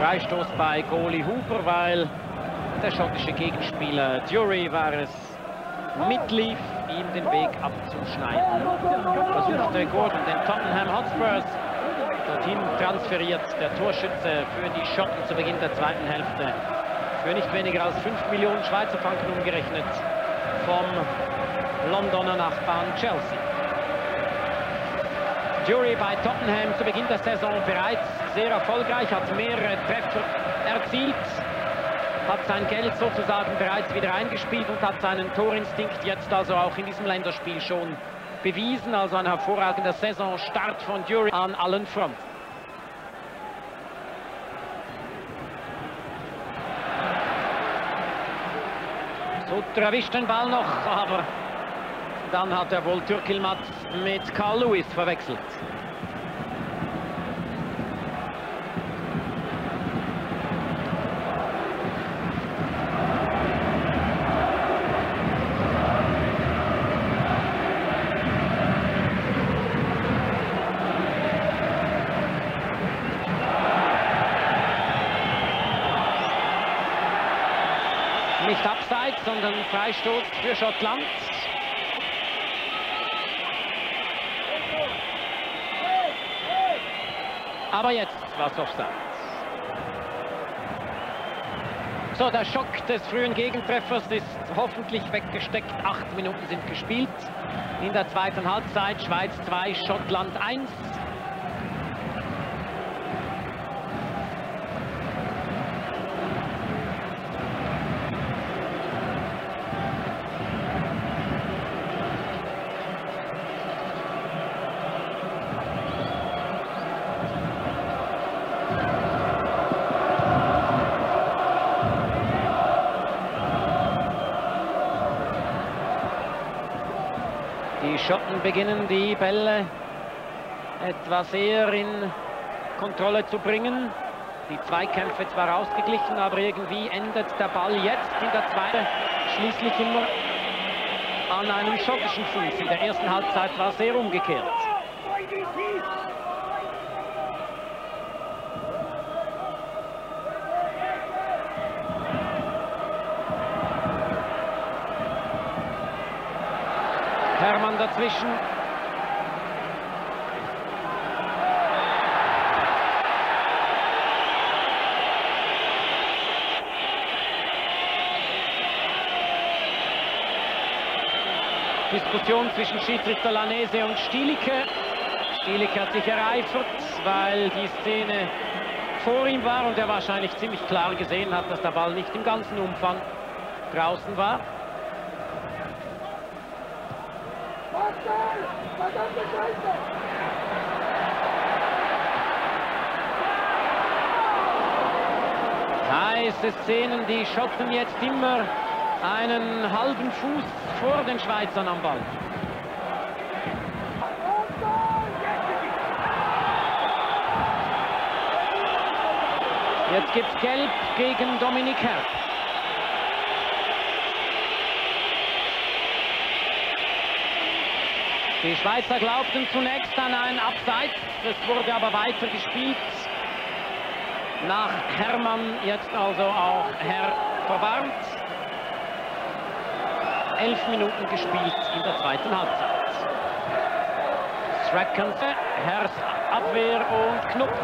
Freistoß bei Goalie Huber, weil der schottische Gegenspieler Durie war es, mitlief, ihm den Weg abzuschneiden. Versuchte Gordon den Tottenham Hotspurs dorthin transferiert, der Torschütze für die Schotten zu Beginn der zweiten Hälfte. Für nicht weniger als fünf Millionen Schweizer Franken umgerechnet vom Londoner Nachbarn Chelsea. Durie bei Tottenham zu Beginn der Saison bereits sehr erfolgreich, hat mehrere Treffer erzielt, hat sein Geld sozusagen bereits wieder eingespielt und hat seinen Torinstinkt jetzt also auch in diesem Länderspiel schon bewiesen. Also ein hervorragender Saisonstart von Durie an allen Fronten. Sutter erwischt den Ball noch, aber dann hat er wohl Türkyilmaz mit Carl Lewis verwechselt. Nicht abseits, sondern Freistoß für Schottland. Aber jetzt war es Offside. So, der Schock des frühen Gegentreffers ist hoffentlich weggesteckt. Acht Minuten sind gespielt. In der zweiten Halbzeit Schweiz zwei, Schottland eins. Schotten beginnen die Bälle etwas eher in Kontrolle zu bringen. Die Zweikämpfe zwar ausgeglichen, aber irgendwie endet der Ball jetzt in der zweiten schließlich immer an einem schottischen Fuß. In der ersten Halbzeit war es sehr umgekehrt. Hermann dazwischen. Diskussion zwischen Schiedsrichter Lanese und Stielike. Stielike hat sich ereifert, weil die Szene vor ihm war und er wahrscheinlich ziemlich klar gesehen hat, dass der Ball nicht im ganzen Umfang draußen war. Heiße Szenen, die Schotten jetzt immer einen halben Fuß vor den Schweizern am Ball. Jetzt gibt's Gelb gegen Dominique Herr. Die Schweizer glaubten zunächst an ein Abseits, es wurde aber weiter gespielt. Nach Hermann jetzt also auch Herr verwarnt. Elf Minuten gespielt in der zweiten Halbzeit. Tracken, Herrs Abwehr und Knup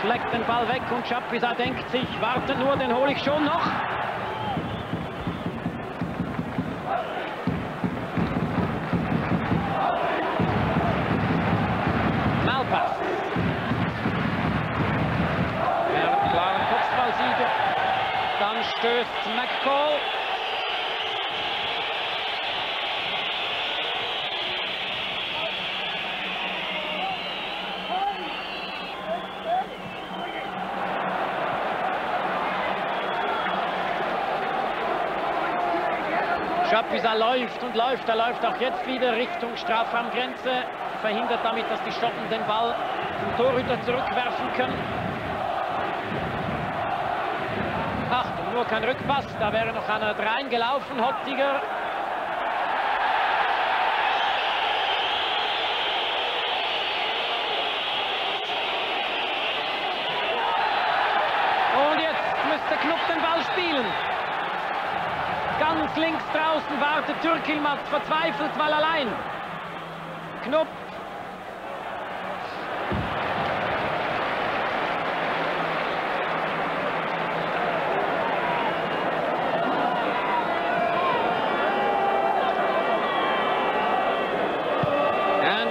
schlägt den Ball weg und Chapuisat denkt sich, warte nur, den hole ich schon noch. Stößt McCall. Chapuisat läuft und läuft. Er läuft auch jetzt wieder Richtung Strafraumgrenze. Verhindert damit, dass die Schotten den Ball zum Torhüter zurückwerfen können. Achtung, nur kein Rückpass, da wäre noch einer reingelaufen, Hottiger. Und jetzt müsste Knup den Ball spielen. Ganz links draußen wartet Türkyilmaz, verzweifelt, weil allein. Knup.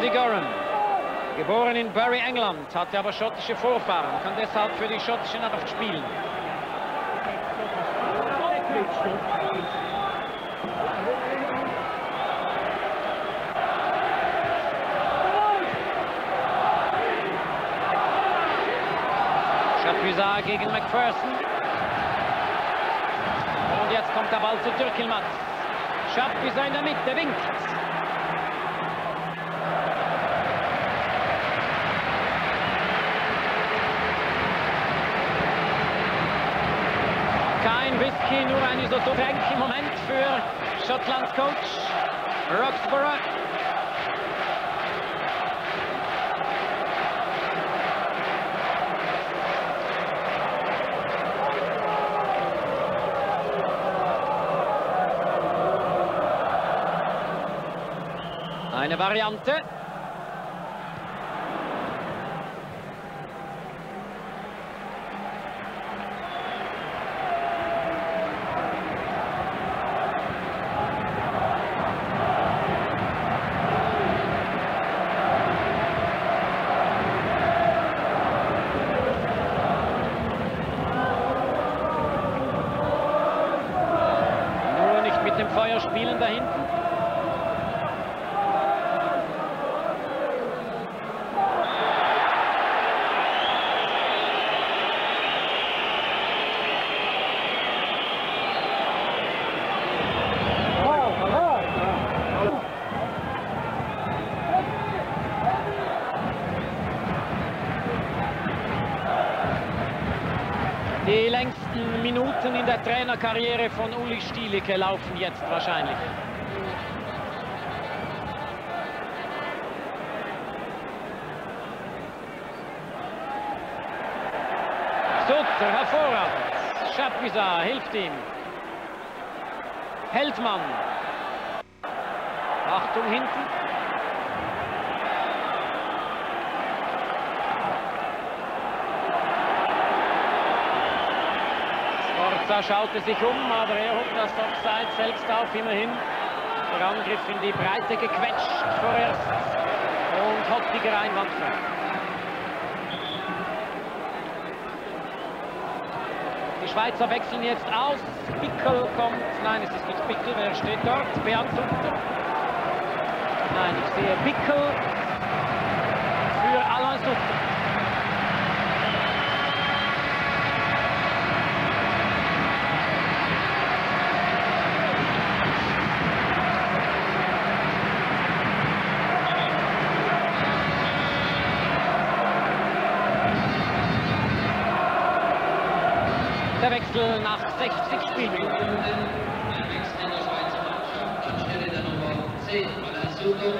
Andy Goram, geboren in Bury, England, hatte aber schottische Vorfahren, kann deshalb für die schottische Mannschaft spielen. Chapuisat gegen McPherson. Und jetzt kommt der Ball zu Türkyilmaz. Chapuisat in der Mitte, winkt. Whisky, nur ein Isotopenk im Moment für Schottlands Coach Roxburgh. Eine Variante. Minuten in der Trainerkarriere von Uli Stielike laufen jetzt wahrscheinlich. Sutter, hervorragend. Chapuisat hilft ihm. Heldmann. Achtung hinten. Sforza schaute sich um, aber er hob das Offside selbst auf, immerhin. Der Angriff in die Breite gequetscht vorerst. Und Hottiger einwandfrei. Die Schweizer wechseln jetzt aus. Bickel kommt. Nein, es ist nicht Bickel. Wer steht dort? Beat Sutter. Nein, ich sehe Bickel für Alain Sutter. Der Wechsel nach sechzig Spielminuten. Der Wechsel in der Schweizer Mannschaft anstelle der Nummer zehn, Alain Sutter,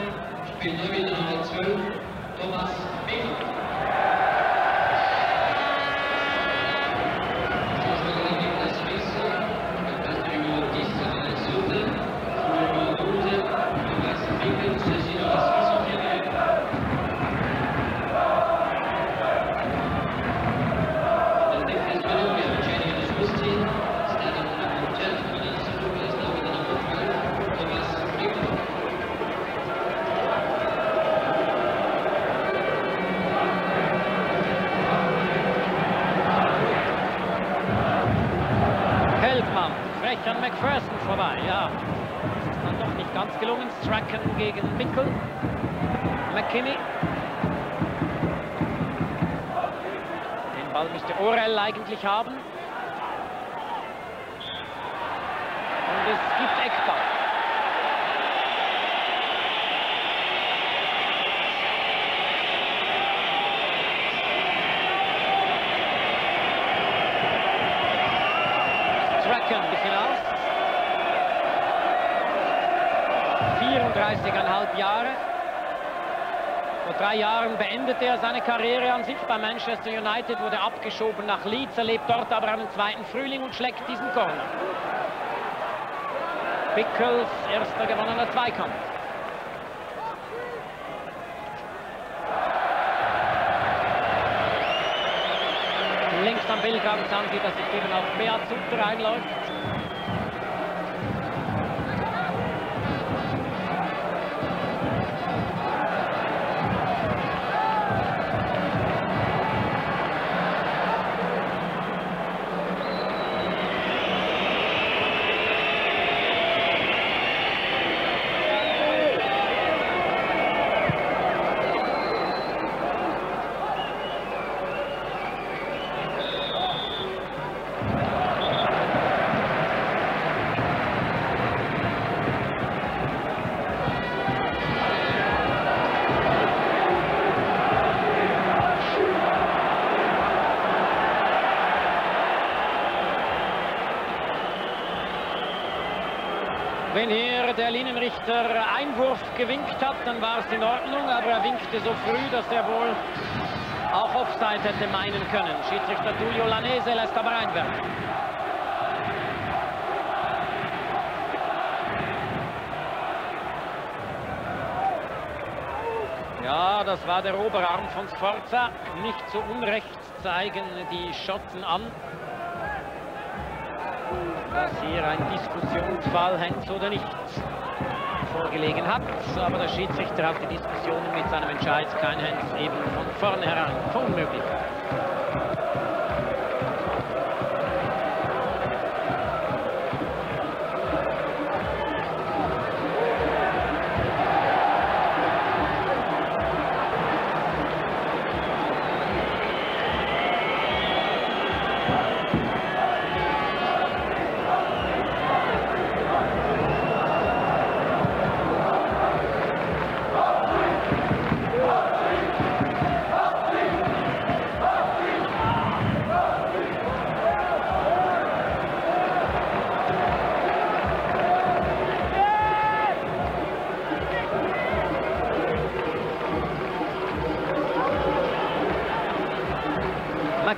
spielt nur wieder Nummer zwölf, Thomas Bickel. An McPherson vorbei, ja. Das ist dann doch nicht ganz gelungen. Tracken gegen Bickel. McKimmie. Den Ball müsste Orel eigentlich haben. Und es gibt Eckball. Ein bisschen aus. vierunddreißig Komma fünf Jahre. Vor drei Jahren beendete er seine Karriere an sich bei Manchester United, wurde abgeschoben nach Leeds, erlebt dort aber einen zweiten Frühling und schlägt diesen Corner. Bickels erster gewonnener Zweikampf. Links am Bildgang sahen Sie, dass sich eben auf Beat Sutter einläuft. Wenn hier der Linienrichter Einwurf gewinkt hat, dann war es in Ordnung, aber er winkte so früh, dass er wohl auch Offside hätte meinen können. Schiedsrichter Giulio Lanese lässt aber einwerfen. Ja, das war der Oberarm von Sforza. Nicht zu Unrecht zeigen die Schotten an, dass hier ein Diskussionsfall, Heinz oder nicht, vorgelegen hat. Aber der Schiedsrichter hat die Diskussion mit seinem Entscheid, kein Heinz, eben von vornherein unmöglich.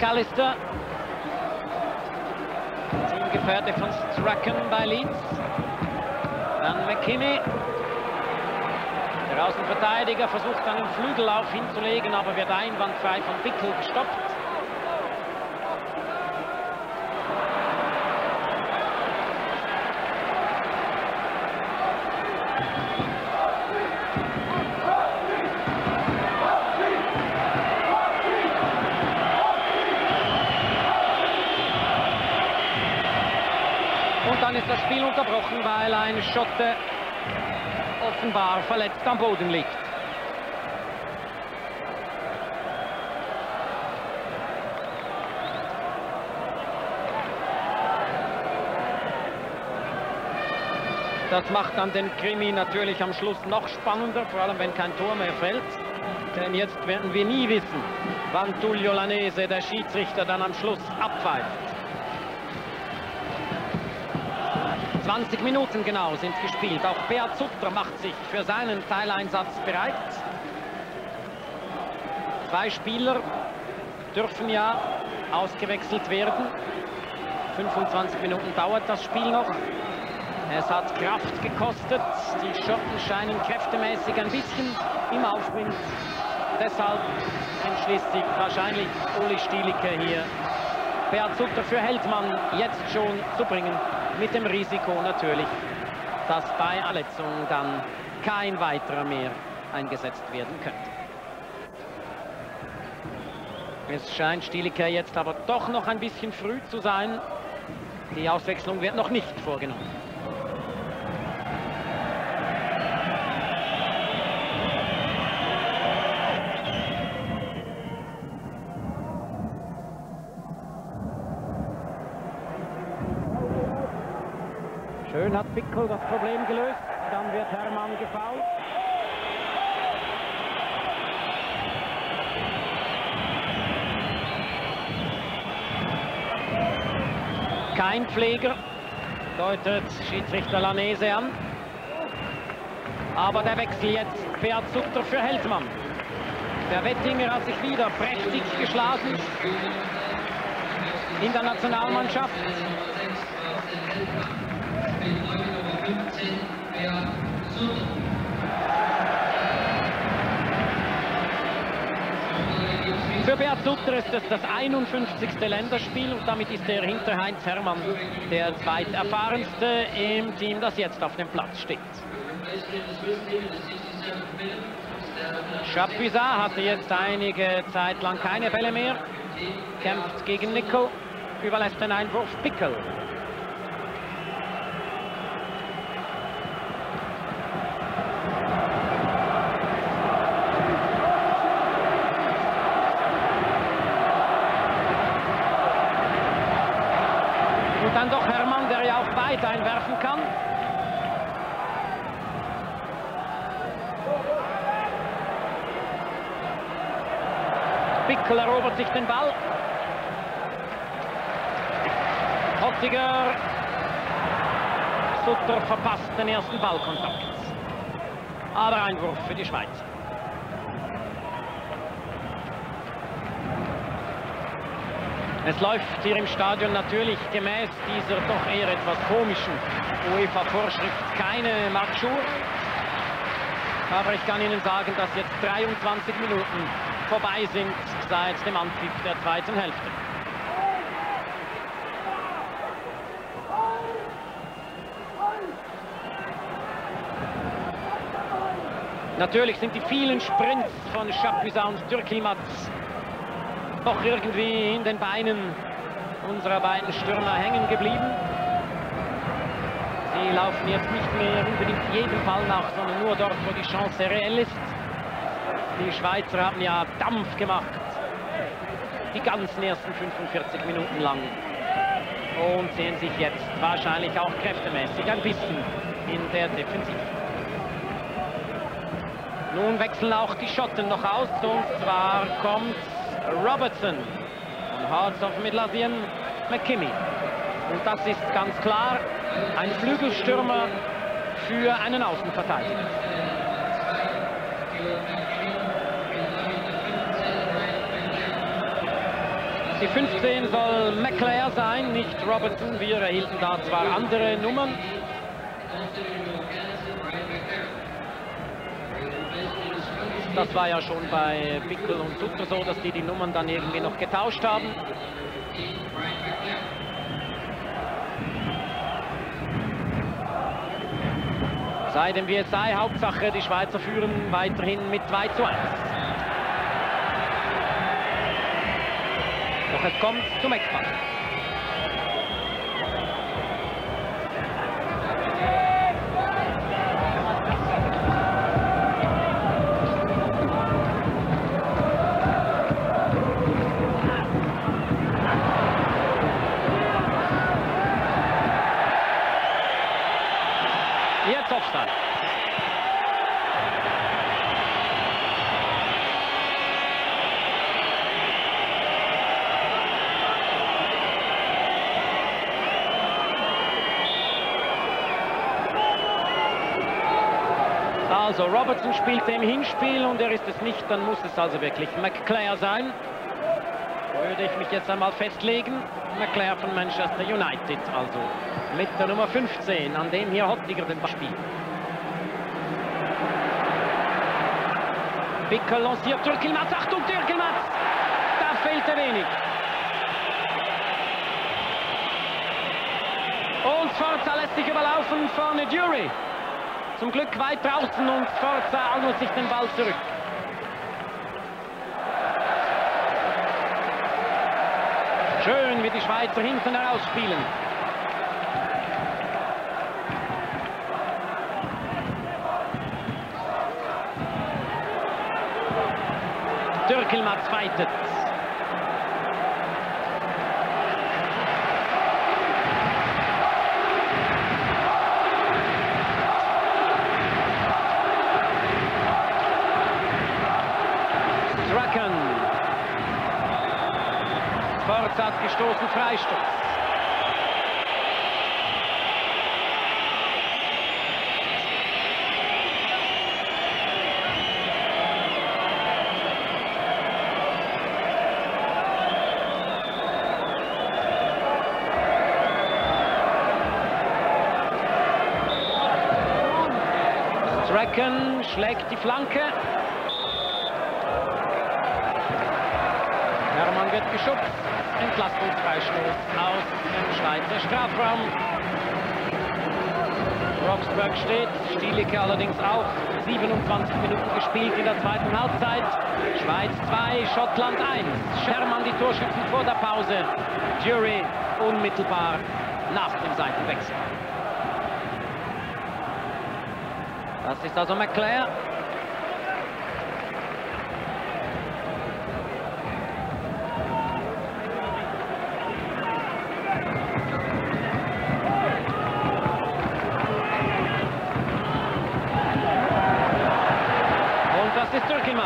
McAllister. Teamgefährte von Tracken bei Leeds. Dann McKimmie. Der Außenverteidiger versucht einen Flügellauf hinzulegen, aber wird einwandfrei von Bickel gestoppt. Ist das Spiel unterbrochen, weil ein Schotte offenbar verletzt am Boden liegt. Das macht dann den Krimi natürlich am Schluss noch spannender, vor allem wenn kein Tor mehr fällt. Denn jetzt werden wir nie wissen, wann Tullio Lanese, der Schiedsrichter, dann am Schluss abpfeift. zwanzig Minuten genau sind gespielt. Auch Beat Sutter macht sich für seinen Teileinsatz bereit. Zwei Spieler dürfen ja ausgewechselt werden. fünfundzwanzig Minuten dauert das Spiel noch. Es hat Kraft gekostet. Die Schotten scheinen kräftemäßig ein bisschen im Aufwind. Deshalb entschließt sich wahrscheinlich Uli Stielike hier, Beat Sutter für Heldmann jetzt schon zu bringen. Mit dem Risiko natürlich, dass bei Verletzung dann kein weiterer mehr eingesetzt werden könnte. Es scheint Stielike jetzt aber doch noch ein bisschen früh zu sein. Die Auswechslung wird noch nicht vorgenommen. Schön hat Bickel das Problem gelöst, dann wird Hermann gefault. Kein Pfleger, deutet Schiedsrichter Lanese an. Aber der Wechsel jetzt, Beat Sutter für Heldmann. Der Wettinger hat sich wieder prächtig geschlagen in der Nationalmannschaft. Für Beat Sutter ist es das einundfünfzigste Länderspiel und damit ist er hinter Heinz Hermann der zweiterfahrenste im Team, das jetzt auf dem Platz steht. Chapuisat hatte jetzt einige Zeit lang keine Bälle mehr, kämpft gegen Nicol, überlässt den Einwurf Bickel. Dann doch Hermann, der ja auch weit einwerfen kann. Bickel erobert sich den Ball. Hottiger. Sutter verpasst den ersten Ballkontakt. Aber Einwurf für die Schweiz. Es läuft hier im Stadion natürlich gemäß dieser doch eher etwas komischen UEFA-Vorschrift keine Marschur. Aber ich kann Ihnen sagen, dass jetzt dreiundzwanzig Minuten vorbei sind seit dem Anpfiff der zweiten Hälfte. Natürlich sind die vielen Sprints von Chapuisat und Türkyilmaz noch irgendwie in den Beinen unserer beiden Stürmer hängen geblieben. Sie laufen jetzt nicht mehr unbedingt jedem Fall nach, sondern nur dort, wo die Chance reell ist. Die Schweizer haben ja Dampf gemacht, die ganzen ersten fünfundvierzig Minuten lang. Und sehen sich jetzt wahrscheinlich auch kräftemäßig ein bisschen in der Defensive. Nun wechseln auch die Schotten noch aus, und zwar kommt Robertson von Hearts of Midlothian, McKimmie. Und das ist ganz klar ein Flügelstürmer für einen Außenverteidiger. Die fünfzehn soll McClair sein, nicht Robertson. Wir erhielten da zwar andere Nummern. Das war ja schon bei Bickel und Sutter so, dass die die Nummern dann irgendwie noch getauscht haben. Sei dem wie es sei, Hauptsache die Schweizer führen weiterhin mit zwei zu eins. Doch es kommt zum Eckball. Also Robertson spielte im Hinspiel und er ist es nicht, dann muss es also wirklich McClair sein. Würde ich mich jetzt einmal festlegen. McClair von Manchester United, also mit der Nummer fünfzehn, an dem hier Hottiger den Ball spielt. Bickel lanciert Türkilmaz, Achtung Türkilmaz! Da fehlte wenig. Und Sforza lässt sich überlaufen, vorne Durie. Zum Glück weit draußen und Sforza angelt sich den Ball zurück. Schön, wie die Schweizer hinten herausspielen. Türkilmaz weitet. Tracken. Sforza hat gestoßen, Freistoß. Dracken schlägt die Flanke. Hermann wird geschubst. Entlastungsfreistoß aus dem Schweizer Strafraum. Roxburgh steht, Stielike allerdings auch. siebenundzwanzig Minuten gespielt in der zweiten Halbzeit. Schweiz zwei, Schottland eins. Hermann die Torschützen vor der Pause. Durie unmittelbar nach dem Seitenwechsel. Das ist also McClair. Und das ist Türkilmaz.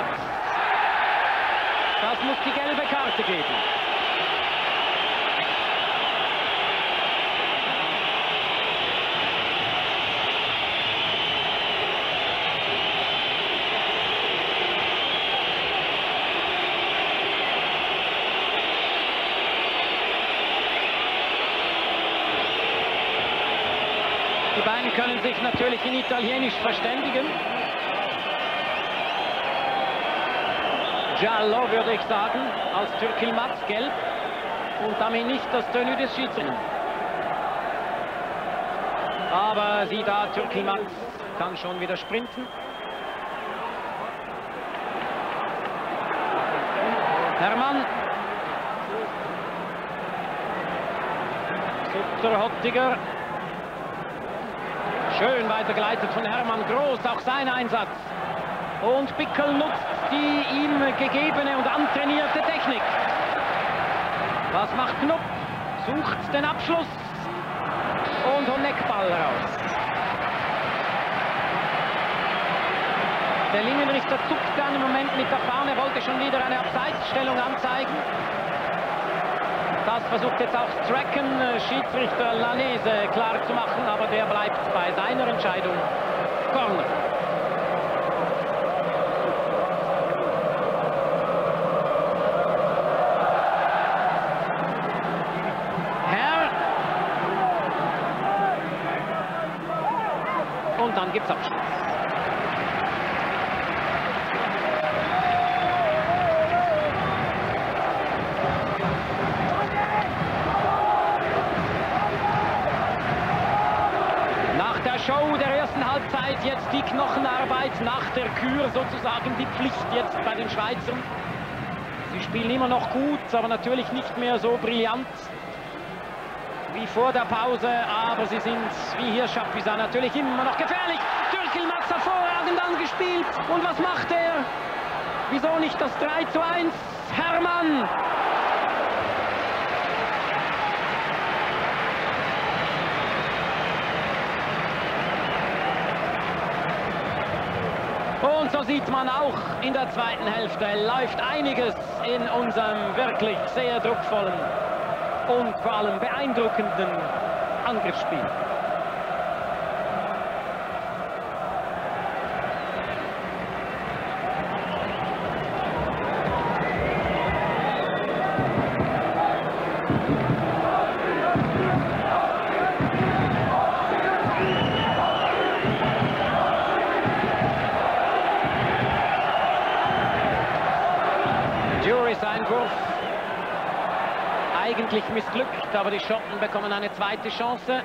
Das muss die gelbe Karte geben. Die beiden können sich natürlich in Italienisch verständigen. Giallo würde ich sagen, als Türkilmaz gelb und damit nicht das Tenue des Schiedsrichters. Aber sieh da, Türkilmaz kann schon wieder sprinten. Hermann. Sutter, Hottiger. Schön weitergeleitet von Hermann, groß, auch sein Einsatz. Und Bickel nutzt die ihm gegebene und antrainierte Technik. Was macht Knup? Sucht den Abschluss und holt Eckball raus. Der Linienrichter zuckt einen Moment mit der Fahne, wollte schon wieder eine Abseitsstellung anzeigen. Das versucht jetzt auch Tracken, Schiedsrichter Lanese klar zu machen, aber der bleibt bei seiner Entscheidung. Corner. gibt's Abschluss. Nach der Show der ersten Halbzeit jetzt die Knochenarbeit, nach der Kür sozusagen die Pflicht jetzt bei den Schweizern. Sie spielen immer noch gut, aber natürlich nicht mehr so brillant wie vor der Pause, aber sie sind, wie hier Chapuisat, natürlich immer noch gefährlich. Türkyilmaz hervorragend angespielt. Und was macht er? Wieso nicht das drei zu eins? Hermann! Und so sieht man auch in der zweiten Hälfte läuft einiges in unserem wirklich sehr druckvollen und vor allem beeindruckenden Angriffsspiel. Duries Einwurf. Eigentlich missglückt, aber die Schotten bekommen eine zweite Chance.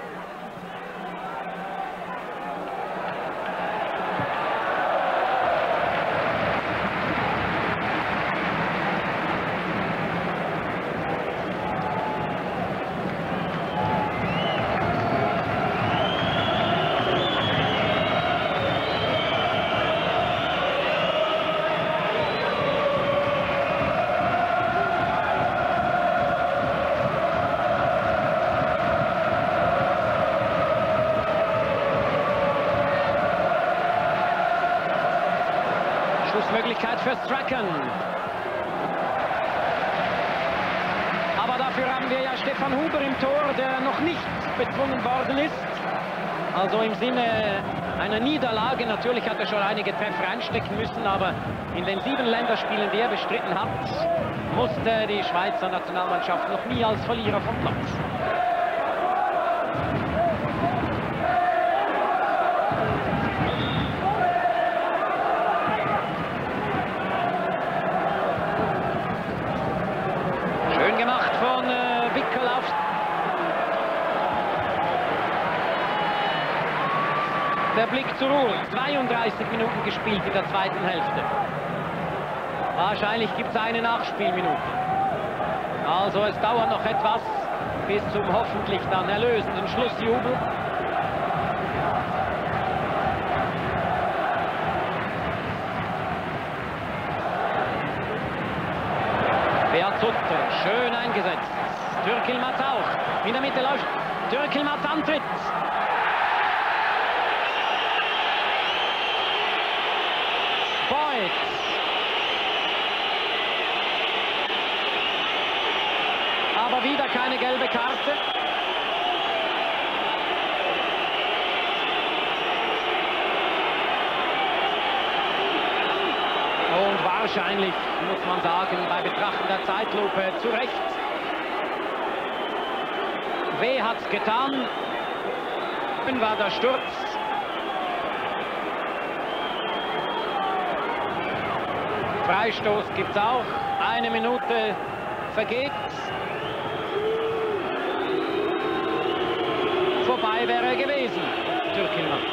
Möglichkeit für Tracken. Aber dafür haben wir ja Stefan Huber im Tor, der noch nicht bezwungen worden ist. Also im Sinne einer Niederlage. Natürlich hat er schon einige Treffer einstecken müssen, aber in den sieben Länderspielen, die er bestritten hat, musste die Schweizer Nationalmannschaft noch nie als Verlierer vom Platz. Der Blick zur Uhr, zweiunddreißig Minuten gespielt in der zweiten Hälfte. Wahrscheinlich gibt es eine Nachspielminute. Also es dauert noch etwas bis zum hoffentlich dann erlösenden Schlussjubel. Beat Sutter, schön eingesetzt. Türkyilmaz auch. In der Mitte läuft Türkyilmaz antritt. Aber wieder keine gelbe Karte. Und wahrscheinlich, muss man sagen, bei Betrachten der Zeitlupe zu Recht. Weh hat's getan. Dann war der Sturz. Freistoß gibt es auch. Eine Minute vergeht. Vorbei wäre er gewesen. Türkyilmaz.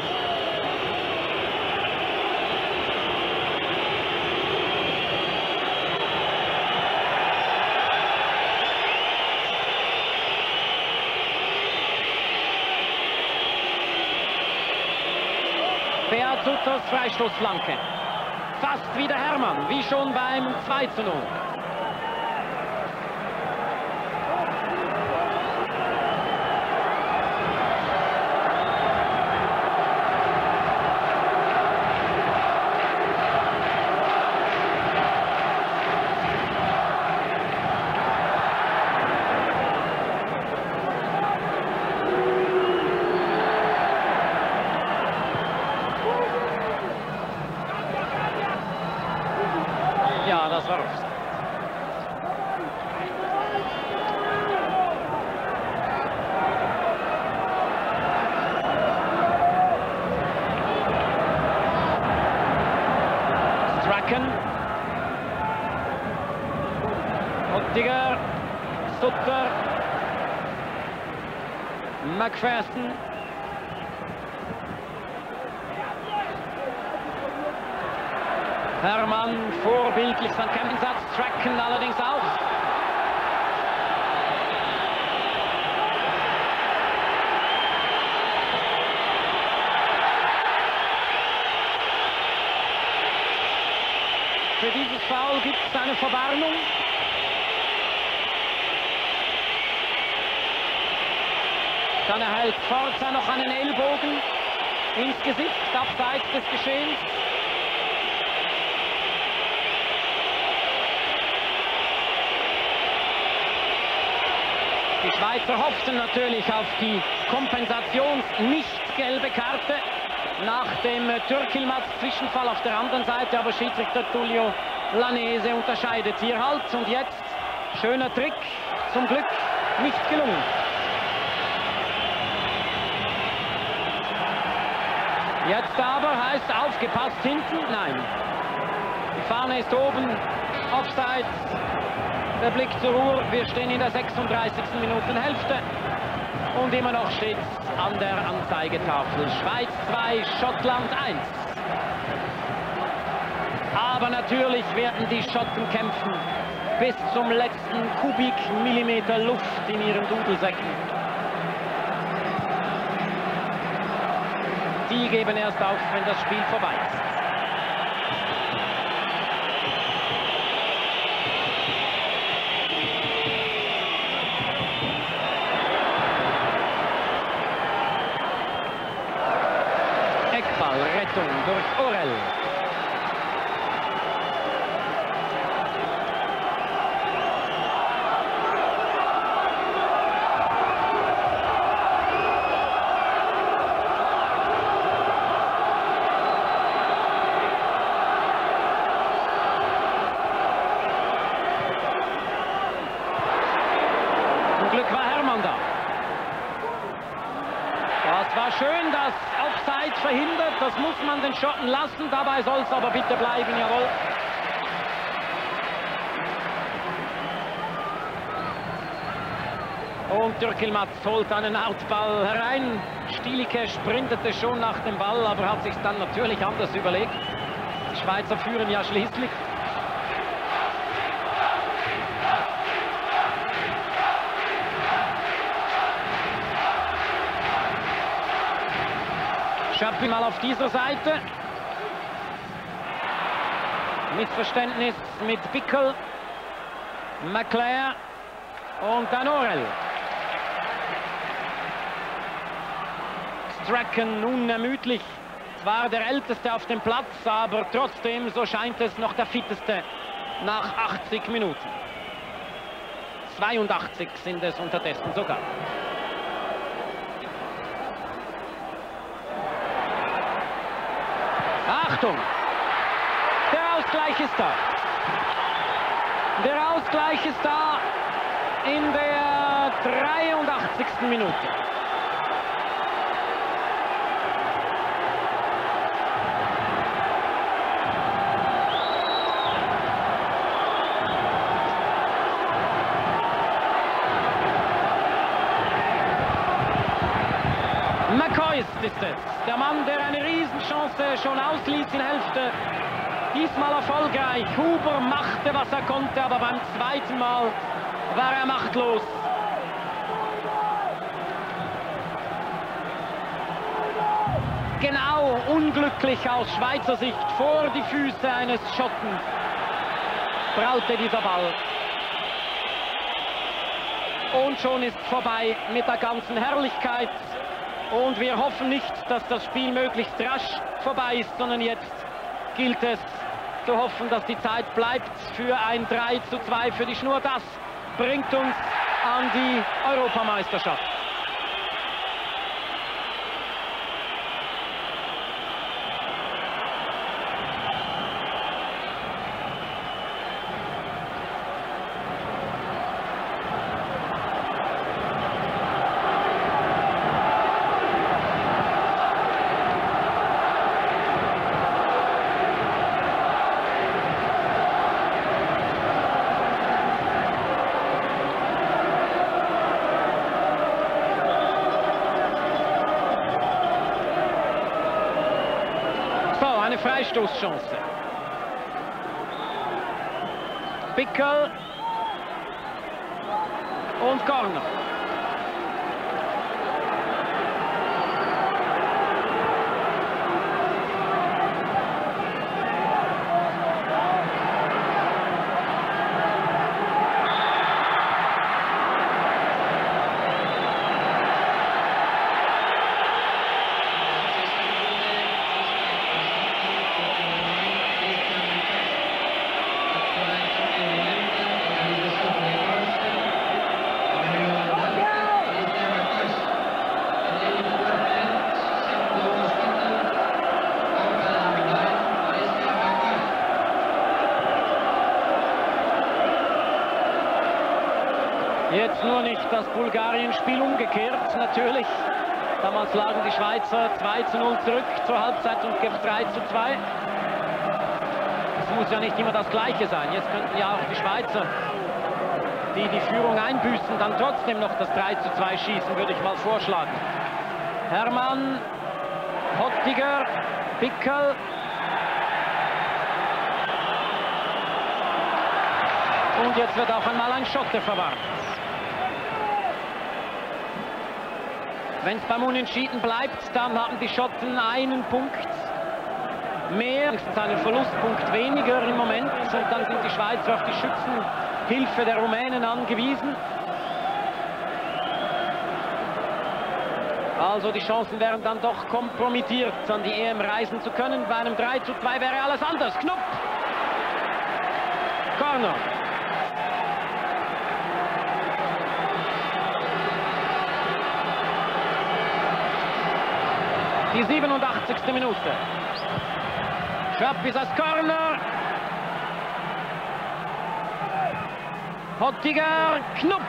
Beat Sutters Freistoßflanke. Fast wieder Hermann, wie schon beim zwei zu null. Ja, das war Offside. Dracken. Hottiger, Sutter, McPherson. Hermann vorbildlich seinen Kämpfensatz, Tracken allerdings auch. Für dieses Foul gibt es eine Verwarnung. Dann erhält Sforza noch einen Ellbogen ins Gesicht, abseits des Geschehens. Die Schweizer hofften natürlich auf die Kompensations-nicht-gelbe Karte nach dem Türkilmaz-Zwischenfall auf der anderen Seite, aber Schiedsrichter Tullio Lanese unterscheidet hier halt. Und jetzt, schöner Trick, zum Glück nicht gelungen. Jetzt aber heißt aufgepasst hinten, nein. Die Fahne ist oben, Offside, der Blick zur Uhr, wir stehen in der sechsunddreißigsten Minutenhälfte. Und immer noch steht es an der Anzeigetafel. Schweiz zwei, Schottland eins. Aber natürlich werden die Schotten kämpfen bis zum letzten Kubikmillimeter Luft in ihren Dudelsäcken. Die geben erst auf, wenn das Spiel vorbei ist. Rettung durch Orel. Zum Glück war Hermann da. Das war schön, das Offside verhindert, das muss man den Schotten lassen, dabei soll es aber bitte bleiben, jawohl. Und Türkilmaz holt einen Outball herein, Stielike sprintete schon nach dem Ball, aber hat sich dann natürlich anders überlegt. Die Schweizer führen ja schließlich. Schappi mal auf dieser Seite. Missverständnis mit Bickel, McClair und dann Orel. Stracken unermüdlich. Zwar der Älteste auf dem Platz, aber trotzdem, so scheint es, noch der Fitteste nach achtzig Minuten. zweiundachtzig sind es unterdessen sogar. Achtung, der Ausgleich ist da. Der Ausgleich ist da in der dreiundachtzigsten Minute. McCoist ist es, der Mann, der eine Riesenchance schon ausließ in Hälfte. Diesmal erfolgreich. Huber machte, was er konnte, aber beim zweiten Mal war er machtlos. Genau, unglücklich aus Schweizer Sicht, vor die Füße eines Schotten prallte dieser Ball. Und schon ist vorbei mit der ganzen Herrlichkeit. Und wir hoffen nicht, dass das Spiel möglichst rasch vorbei ist, sondern jetzt gilt es zu hoffen, dass die Zeit bleibt für ein drei zu zwei für die Schnur. Das bringt uns an die Europameisterschaft. Stoßchance. Bickel und Corner. Jetzt nur nicht das Bulgarien-Spiel umgekehrt, natürlich. Damals lagen die Schweizer zwei zu null zurück zur Halbzeit und gibt drei zu zwei. Es muss ja nicht immer das Gleiche sein. Jetzt könnten ja auch die Schweizer, die die Führung einbüßen, dann trotzdem noch das drei zu zwei schießen, würde ich mal vorschlagen. Hermann, Hottiger, Bickel. Und jetzt wird auch einmal ein Schotte verwarnt. Wenn es beim Unentschieden bleibt, dann haben die Schotten einen Punkt mehr, einen Verlustpunkt weniger im Moment. Und dann sind die Schweizer auf die Schützenhilfe der Rumänen angewiesen. Also die Chancen wären dann doch kompromittiert, an die E M reisen zu können. Bei einem drei zu zwei wäre alles anders. Knup! Corner! Die siebenundachtzigste Minute. Chapuisat Corner. Hottiger, Knup.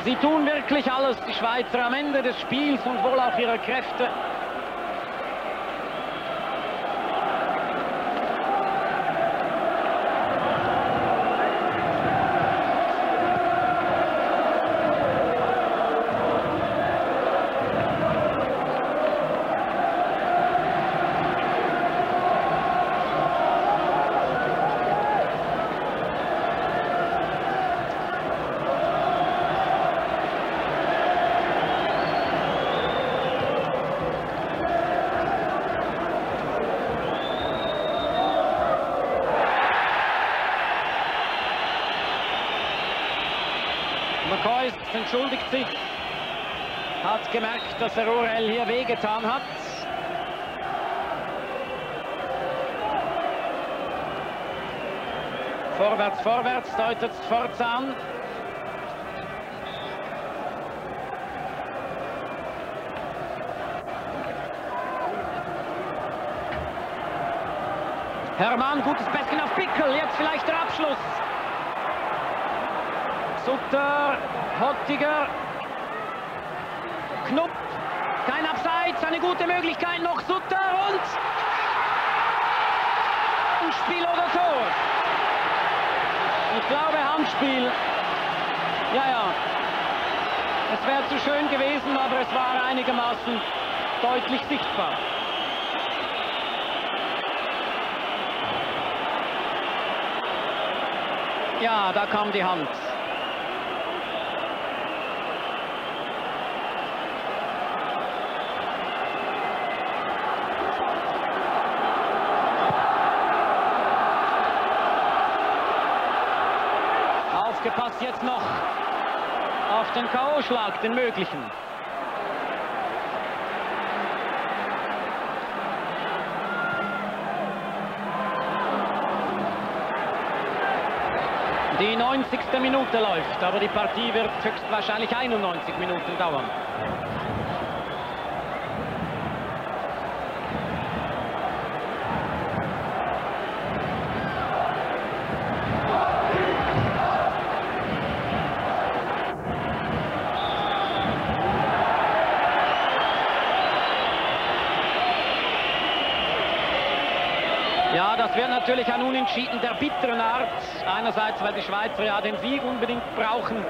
Sie tun wirklich alles, die Schweizer, am Ende des Spiels und wohl auch ihrer Kräfte. McCoist entschuldigt sich, hat gemerkt, dass er Orel hier wehgetan hat. Vorwärts, vorwärts, deutet Sforza an. Hermann, gutes Pässchen auf Bickel, jetzt vielleicht der Abschluss. Sutter, Hottiger, Knup, kein Abseits, eine gute Möglichkeit, noch Sutter und Handspiel oder Tor? Ich glaube Handspiel, ja, ja, es wäre zu schön gewesen, aber es war einigermaßen deutlich sichtbar. Ja, da kam die Hand. Passt jetzt noch auf den K O-Schlag, den möglichen. Die neunzigste Minute läuft, aber die Partie wird höchstwahrscheinlich einundneunzig Minuten dauern. Ja, das wäre natürlich ein Unentschieden der bitteren Art. Einerseits, weil die Schweizer ja den Sieg unbedingt brauchen.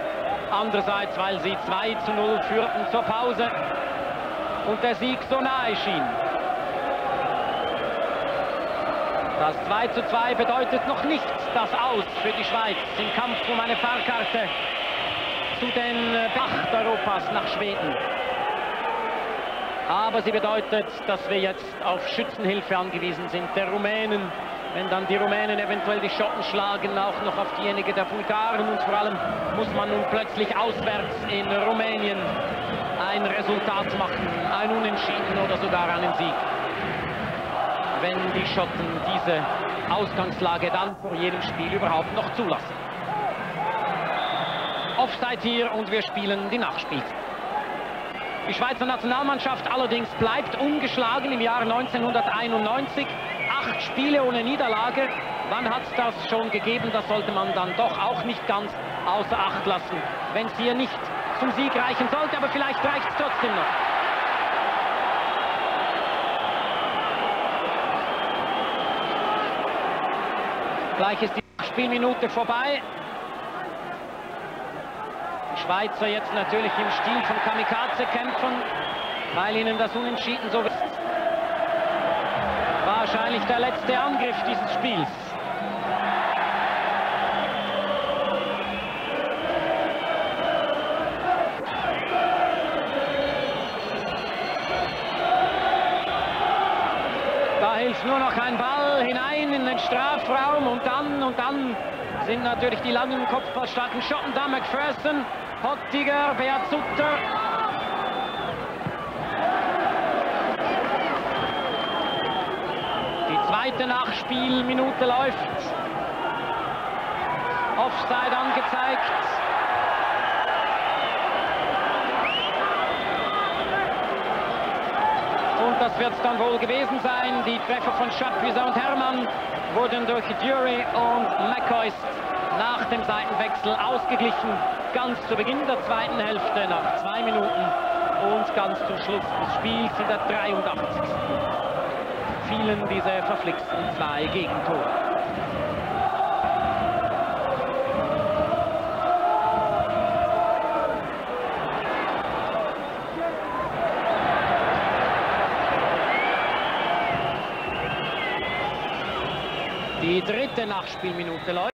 Andererseits, weil sie zwei zu null führten zur Pause. und der Sieg so nahe schien. Das zwei zu zwei bedeutet noch nicht das Aus für die Schweiz im Kampf um eine Fahrkarte zu den Acht Europas nach Schweden. Aber sie bedeutet, dass wir jetzt auf Schützenhilfe angewiesen sind, der Rumänen. Wenn dann die Rumänen eventuell die Schotten schlagen, auch noch auf diejenige der Bulgaren. Und vor allem muss man nun plötzlich auswärts in Rumänien ein Resultat machen, ein Unentschieden oder sogar einen Sieg. Wenn die Schotten diese Ausgangslage dann vor jedem Spiel überhaupt noch zulassen. Offside hier und wir spielen die Nachspiel. Die Schweizer Nationalmannschaft allerdings bleibt ungeschlagen im Jahr neunzehnhunderteinundneunzig. Acht Spiele ohne Niederlage. Wann hat es das schon gegeben? Das sollte man dann doch auch nicht ganz außer Acht lassen. Wenn es hier nicht zum Sieg reichen sollte, aber vielleicht reicht es trotzdem noch. Gleich ist die Spielminute vorbei. Die Schweizer jetzt natürlich im Stil von Kamikaze kämpfen, weil ihnen das Unentschieden so ist. Wahrscheinlich der letzte Angriff dieses Spiels. Da hilft nur noch ein Ball hinein in den Strafraum und dann und dann sind natürlich die langen Kopfballstarken Schotten da. McPherson, Hottiger, Beat Sutter. Die zweite Nachspielminute läuft. Offside angezeigt. Und das wird es dann wohl gewesen sein. Die Treffer von Chapuisat und Hermann wurden durch Durie und McCoist nach dem Seitenwechsel ausgeglichen. Ganz zu Beginn der zweiten Hälfte, nach zwei Minuten und ganz zum Schluss des Spiels in der dreiundachtzigsten fielen diese verflixten zwei Gegentore. Die dritte Nachspielminute läuft.